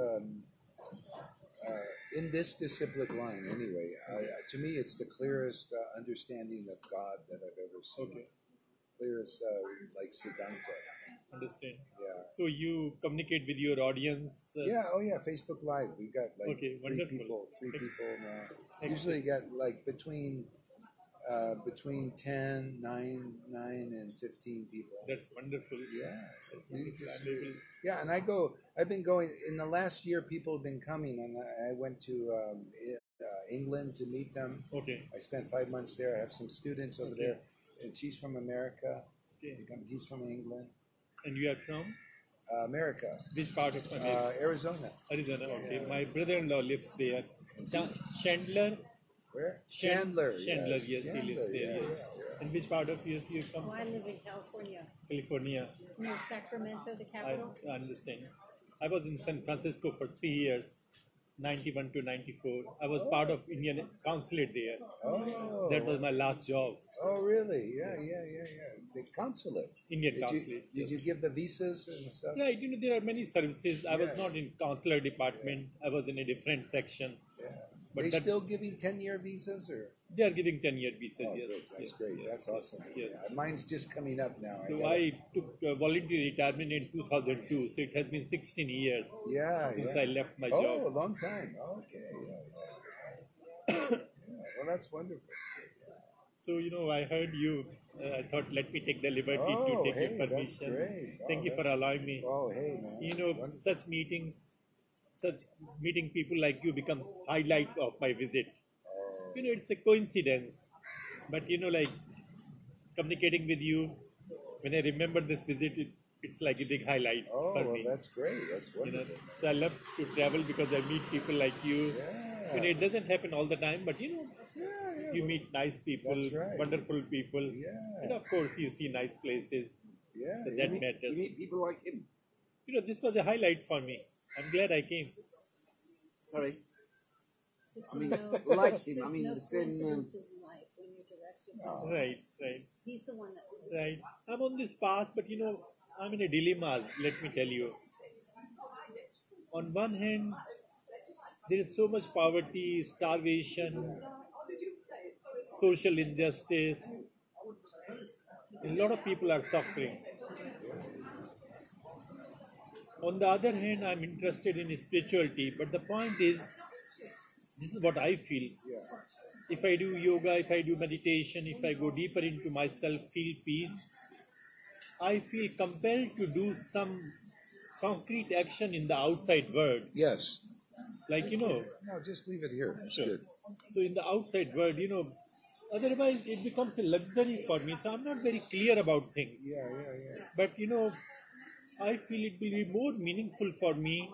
in this disciplic line, anyway, to me, it's the clearest understanding of God that I've ever seen. Okay. Clearest, like Siddhanta. Understand. Yeah. So you communicate with your audience. Facebook Live. We got three people now. Excellent. Usually got between 10, 9 and 15 people. That's wonderful. Yeah. That's wonderful. And I've been going, in the last year people have been coming, and I went to England to meet them. Okay. I spent 5 months there. I have some students over there, and she's from America. Okay. He's from England. And you are from? America. Which part of America? Arizona. Arizona, okay. My brother-in-law lives there. Chandler. Where? Chandler, yes, he lives there. Yeah. And which part of U.S. you come from? I live in California. Near Sacramento, the capital. I understand. I was in San Francisco for 3 years, 91 to 94. I was part of Indian consulate there. Oh. That was my last job. Oh, really? Yeah. The consulate. Indian consulate. Did you give the visas and stuff? Right. There are many services. I was not in consular department. I was in a different section. Yeah. But are they still giving 10-year visas? Or? They are giving 10-year visas, That's great. That's awesome. Yes. Yeah. Mine's just coming up now. So I took voluntary retirement in 2002. So it has been 16 years since I left my job. Oh, a long time. Okay. Well, that's wonderful. Yeah. So, you know, I heard you. I thought, let me take the liberty to take your permission. Thank you for allowing me. You know, such meeting people like you becomes highlight of my visit. You know, it's a coincidence. But, you know, like communicating with you, when I remember this visit, it's like a big highlight for me. That's great. That's wonderful. You know, so I love to travel because I meet people like you. Yeah. You know, it doesn't happen all the time, but you know, you meet nice people, wonderful people. Yeah. And of course, you see nice places. Yeah. So that matters. You meet people like him. You know, this was a highlight for me. I'm glad I came. Sorry. I mean, like him. I mean, the same. Right. He's the one that I'm on this path, but you know, I'm in a dilemma, let me tell you. On one hand, there is so much poverty, starvation, social injustice. A lot of people are suffering. On the other hand, I'm interested in spirituality, but the point is, this is what I feel. If I do yoga, if I do meditation, if I go deeper into myself, feel peace, I feel compelled to do some concrete action in the outside world. Yes. Like, just, you know. No, just leave it here. It's good. So in the outside world, you know, otherwise it becomes a luxury for me. So I'm not very clear about things. Yeah. But, you know, I feel it will be more meaningful for me.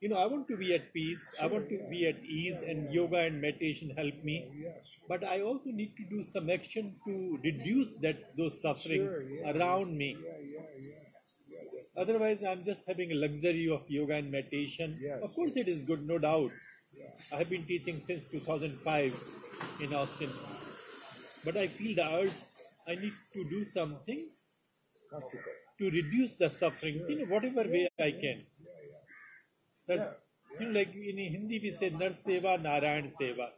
You know, I want to be at peace, I want to be at ease, and yoga and meditation help me. But I also need to do some action to reduce those sufferings around me. Otherwise, I'm just having a luxury of yoga and meditation. Of course, it is good, no doubt. I have been teaching since 2005 in Austin. But I feel the urge, I need to do something to reduce the sufferings in whatever way I can. You know, like in Hindi we say Nar Seva, Narayan Seva.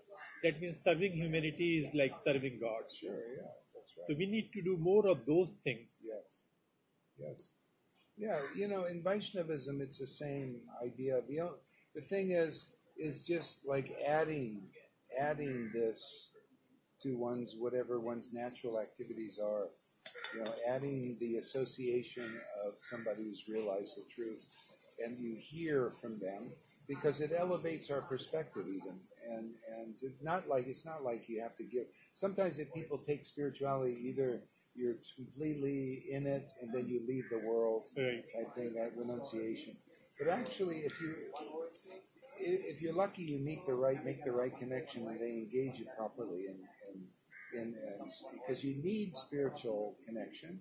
That means serving humanity is like serving God. That's right. So we need to do more of those things. Yes. Yeah, you know, in Vaishnavism it's the same idea. The thing is just like adding this to one's whatever one's natural activities are. You know, adding the association of somebody who's realized the truth. And you hear from them because it elevates our perspective even, and it's not like you have to give. Sometimes if people take spirituality, either you're completely in it and then you leave the world type thing, that renunciation. But actually, if you're lucky, you make the right connection and they engage it properly and because you need spiritual connection,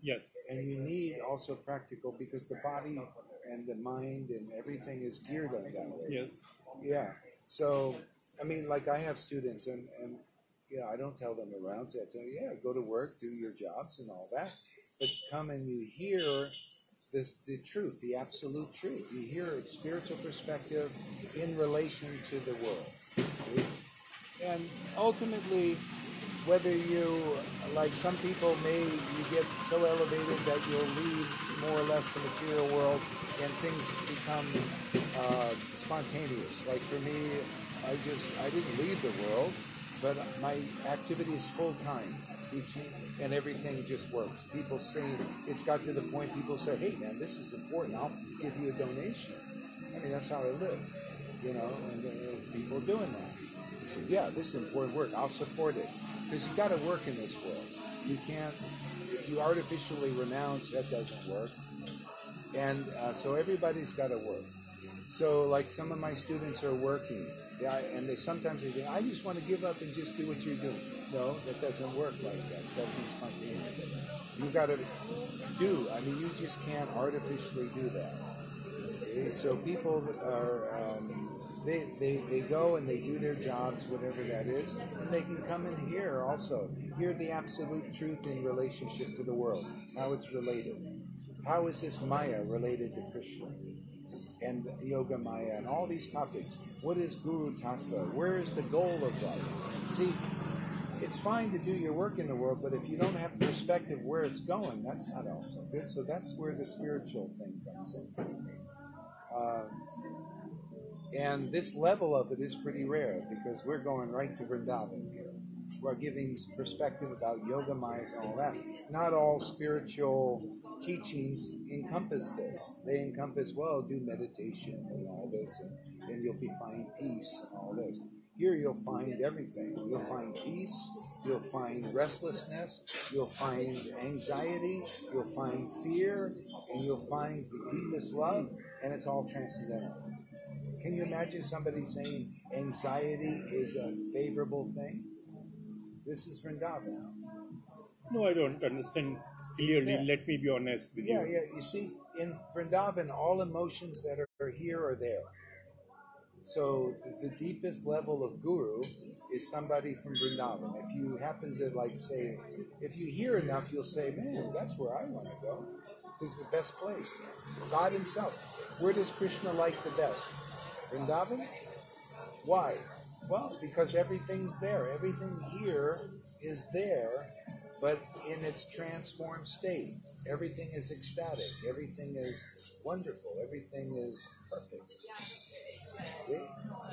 and you need also practical because the body and the mind and everything is geared on that way. So, I mean, like I have students and you know, I don't tell them around. So I tell them, go to work, do your jobs and all that. But come and you hear the truth, the absolute truth. You hear a spiritual perspective in relation to the world. And ultimately, whether you, like some people may, you get so elevated that you'll leave more or less the material world and things become spontaneous. Like for me, I didn't leave the world, but my activity is full-time teaching and everything just works. People say, it's got to the point people say, hey man, this is important, I'll give you a donation. I mean, that's how I live, you know, and people are doing that. They say, yeah, this is important work, I'll support it. Because you got to work in this world. You can't, if you artificially renounce, that doesn't work. And so everybody's got to work. So like some of my students are working, and sometimes they think, I just want to give up and just do what you're doing. No, that doesn't work like that. It's got to be spontaneous. You got to you just can't artificially do that. See? So people are, They go and they do their jobs, whatever that is, and they can come in here also. Hear the absolute truth in relationship to the world, how it's related. How is this Maya related to Krishna and Yogamaya and all these topics? What is Guru Tattva? Where is the goal of life? See, it's fine to do your work in the world, but if you don't have perspective where it's going, that's not also good. So that's where the spiritual thing comes in. And this level of it is pretty rare because we're going right to Vrindavan here. who are giving perspective about Yogamayas and all that. Not all spiritual teachings encompass this. They encompass, well, do meditation and all this, and then you'll be finding peace and all this. Here you'll find everything. You'll find peace, you'll find restlessness, you'll find anxiety, you'll find fear, and you'll find the deepest love, and it's all transcendental. Can you imagine somebody saying anxiety is a favorable thing? This is Vrindavan. No, I don't understand clearly. Yeah. Let me be honest with you. Yeah, you see, in Vrindavan, all emotions that are here are there. So the deepest level of guru is somebody from Vrindavan. If you happen to, like, say, if you hear enough, you'll say, man, that's where I want to go. This is the best place. God himself. Where does Krishna like the best? Vrindavan? Why? Well, because everything's there. Everything here is there, but in its transformed state. Everything is ecstatic. Everything is wonderful. Everything is perfect. Okay.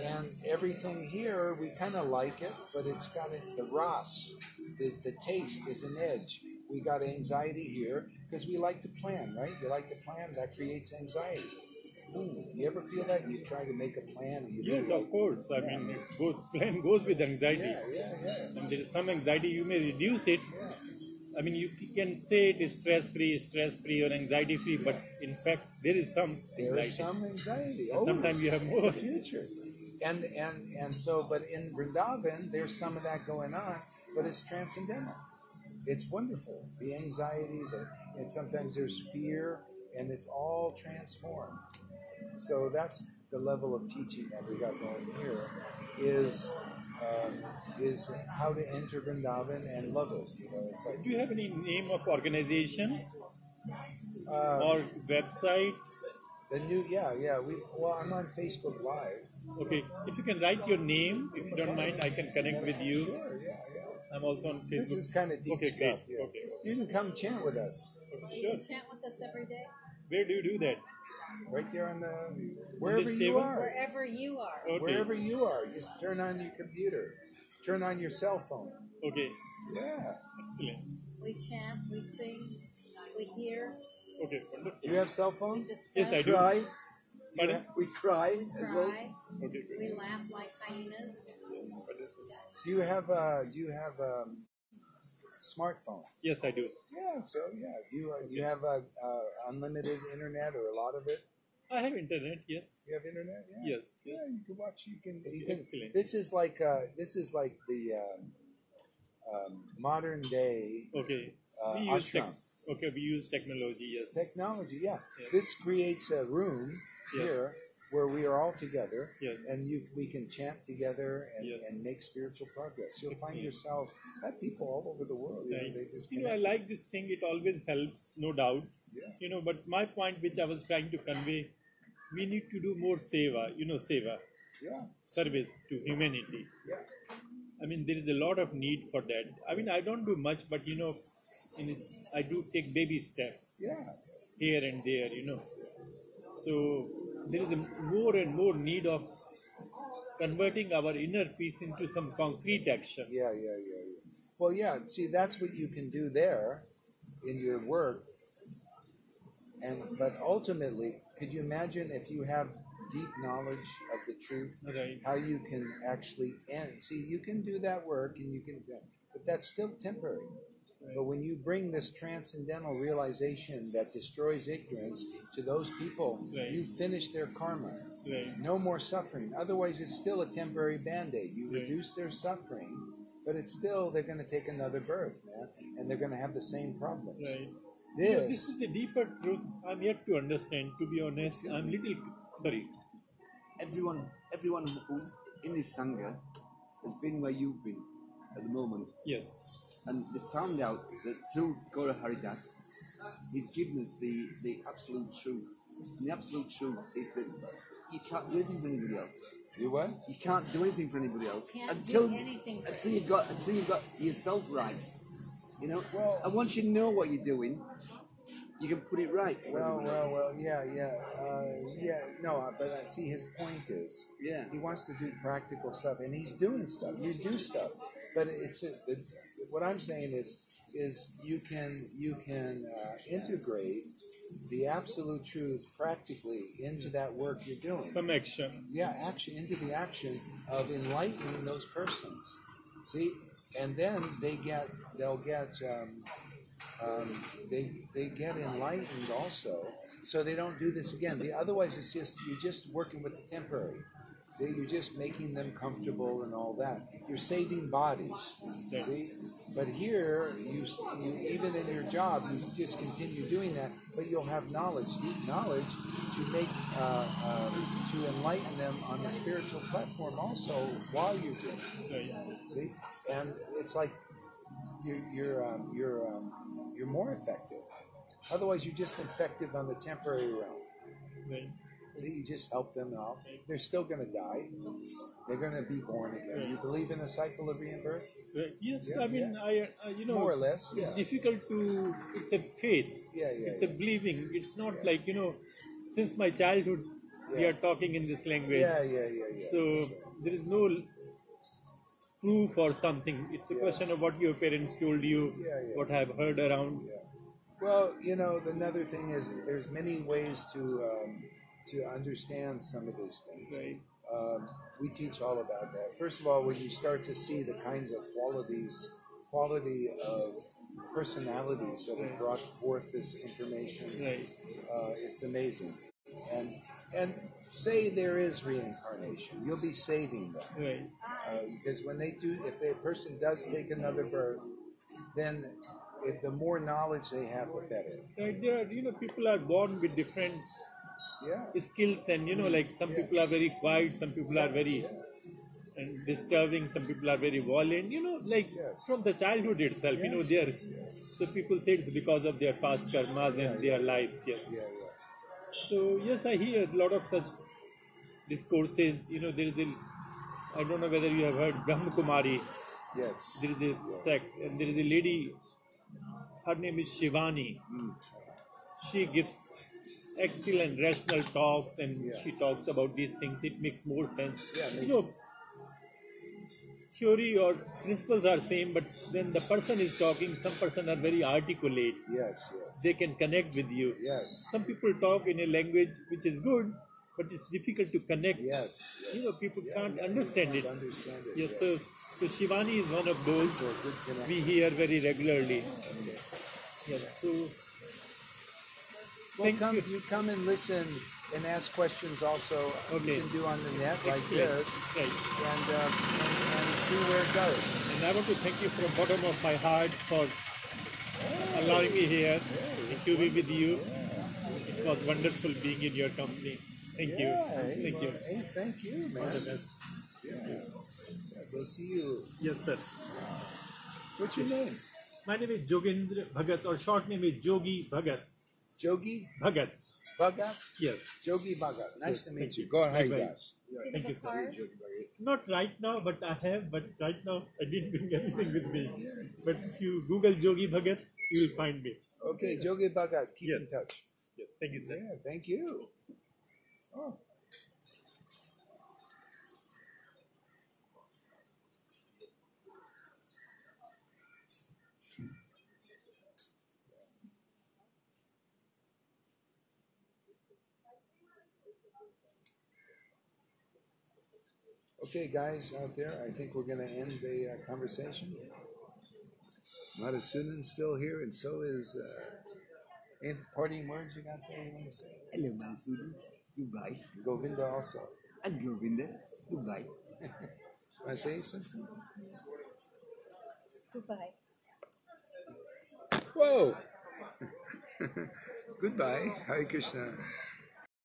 And everything here, we kind of like it, but it's got the ras, the taste is an edge. We got anxiety here because we like to plan, right? You like to plan, that creates anxiety. You ever feel that? You try to make a plan. And you yes, of course. I mean, it goes, plan goes with anxiety. Yeah. And there is some anxiety, you may reduce it. Yeah. I mean, you can say it is stress-free or anxiety-free, but in fact, there is some anxiety. There is some anxiety. Oh, sometimes you have more. It's a future. And so, but in Vrindavan, there's some of that going on, but it's transcendental. It's wonderful. The anxiety, and sometimes there's fear, and it's all transformed. So that's the level of teaching that we got going here is how to enter Vrindavan and love it. You know, it's like, do you have any name of organization or website? The new, well, I'm on Facebook Live. Okay, if you can write your name, if you don't mind, I can connect with you. Sure, I'm also on Facebook. This is kind of deep stuff. Great. Yeah. Okay. You can come chant with us. Okay, sure. You can chant with us every day. Where do you do that? Right there on the wherever you are. Okay. Wherever you are, just turn on your computer, turn on your cell phone. Okay. Yeah. Excellent. We chant, we sing, we hear. Okay, wonderful. Do you have cell phone? Yes, I do. We cry. As well. Okay, good. We laugh like hyenas. Do you have a smartphone? Yes, I do. Yeah, so yeah. Do you have unlimited internet or a lot of it? I have internet. Yes. You have internet? Yeah. Yes. Yeah, you can watch. You can. Excellent. This is like the modern day. Okay. Ashram. We use technology. Yes. Technology. Yeah. Yes. This creates a room here where we are all together, and we can chant together and make spiritual progress. You'll find yourself at people all over the world. I like this thing. It always helps, no doubt. Yeah. But my point, which I was trying to convey, we need to do more seva. Seva, service to humanity. Yeah. I mean, there is a lot of need for that. I mean, I don't do much, but I do take baby steps. Yeah. Here and there, So there is a more and more need of converting our inner peace into some concrete action. Yeah. Well, see, that's what you can do there in your work. But ultimately, could you imagine if you have deep knowledge of the truth, how you can actually end? See, you can do that work, but that's still temporary. But when you bring this transcendental realization that destroys ignorance to those people, you finish their karma. No more suffering. Otherwise, it's still a temporary band-aid. You reduce their suffering, but it's still, they're going to take another birth, man, and they're going to have the same problems. This is a deeper truth I'm yet to understand, to be honest. Everyone who's in this Sangha has been where you've been at the moment. Yes. And they found out that through Gaura Haridas, he's given us the absolute truth. And the absolute truth is that you can't do anything for anybody else. You what? You can't do anything for anybody else. Until you've got yourself right. And once you know what you're doing, You can put it right. No, but I see his point is, he wants to do practical stuff, and he's doing stuff. You do stuff, but it's what I'm saying is you can integrate the absolute truth practically into that work you're doing. Some action. Yeah, action into the action of enlightening those persons. See, and then they get enlightened also, so they don't do this again. Otherwise, it's just you're just working with the temporary. See, you're just making them comfortable and all that. You're saving bodies. Yeah. See, but here you even in your job you just continue doing that, but you'll have knowledge, deep knowledge, to make to enlighten them on the spiritual platform also while you're doing it. Yeah. See, and it's like you're more effective. Otherwise, you're just effective on the temporary realm. Right. See, you just help them out. They're still going to die. They're going to be born again. Right. You believe in the cycle of rebirth? Yes, yeah, I mean, yeah. I you know, more or less. It's difficult to. It's a faith. It's a believing. It's not like since my childhood, we are talking in this language. So there is no proof or something. It's a question of what your parents told you, what I've heard around. Yeah. Well, another thing is there's many ways to understand some of these things. Right. We teach all about that. First of all, when you start to see the kinds of quality of personalities that have brought forth this information, it's amazing. And say there is reincarnation, you'll be saving them. Right. Because when they do, if a person does take another birth, then the more knowledge they have, the better. People are born with different skills, and like some people are very quiet, some people are very disturbing, some people are very violent. From the childhood itself, so people say it's because of their past karmas and their lives. So I hear a lot of such discourses. There is I don't know whether you have heard Brahma Kumari. Yes. There is a sect, and there is a lady, her name is Shivani. Mm. She gives excellent rational talks, and she talks about these things. It makes more sense. Theory or principles are same, but then the person is talking. Some person are very articulate. Yes. They can connect with you. Yes. Some people talk in a language which is good, but it's difficult to connect. Yes. People can't understand it. So Shivani is one of those we hear very regularly. Okay. Yes. So you come and listen and ask questions also. You can do on the net like this, and see where it goes. And I want to thank you from the bottom of my heart for allowing me here to be with you. Yeah. It was wonderful being in your company. Thank you. Hey, thank you, man. All the best. We'll see you. Yes, sir. What's your name? My name is Jogindra Bhagat, or short name is Jogi Bhagat. Jogi? Bhagat. Bhagat? Yes. Jogi Bhagat. Nice to meet you. Go ahead, guys. Thank you, sir. Not right now, but I have. But right now, I didn't bring anything with me. But if you Google Jogi Bhagat, you will find me. Okay, Jogi Bhagat. Keep in touch. Yes, thank you, sir. Yeah, thank you. Oh. Okay, guys out there, I think we're going to end the conversation. Radha Sunan's still here, and so is... any parting words you got there you want to say? Hello, Mansudu. Goodbye. Govinda also. And Govinda. Goodbye. Want to say something? Goodbye. Whoa! Goodbye. Hare Krishna.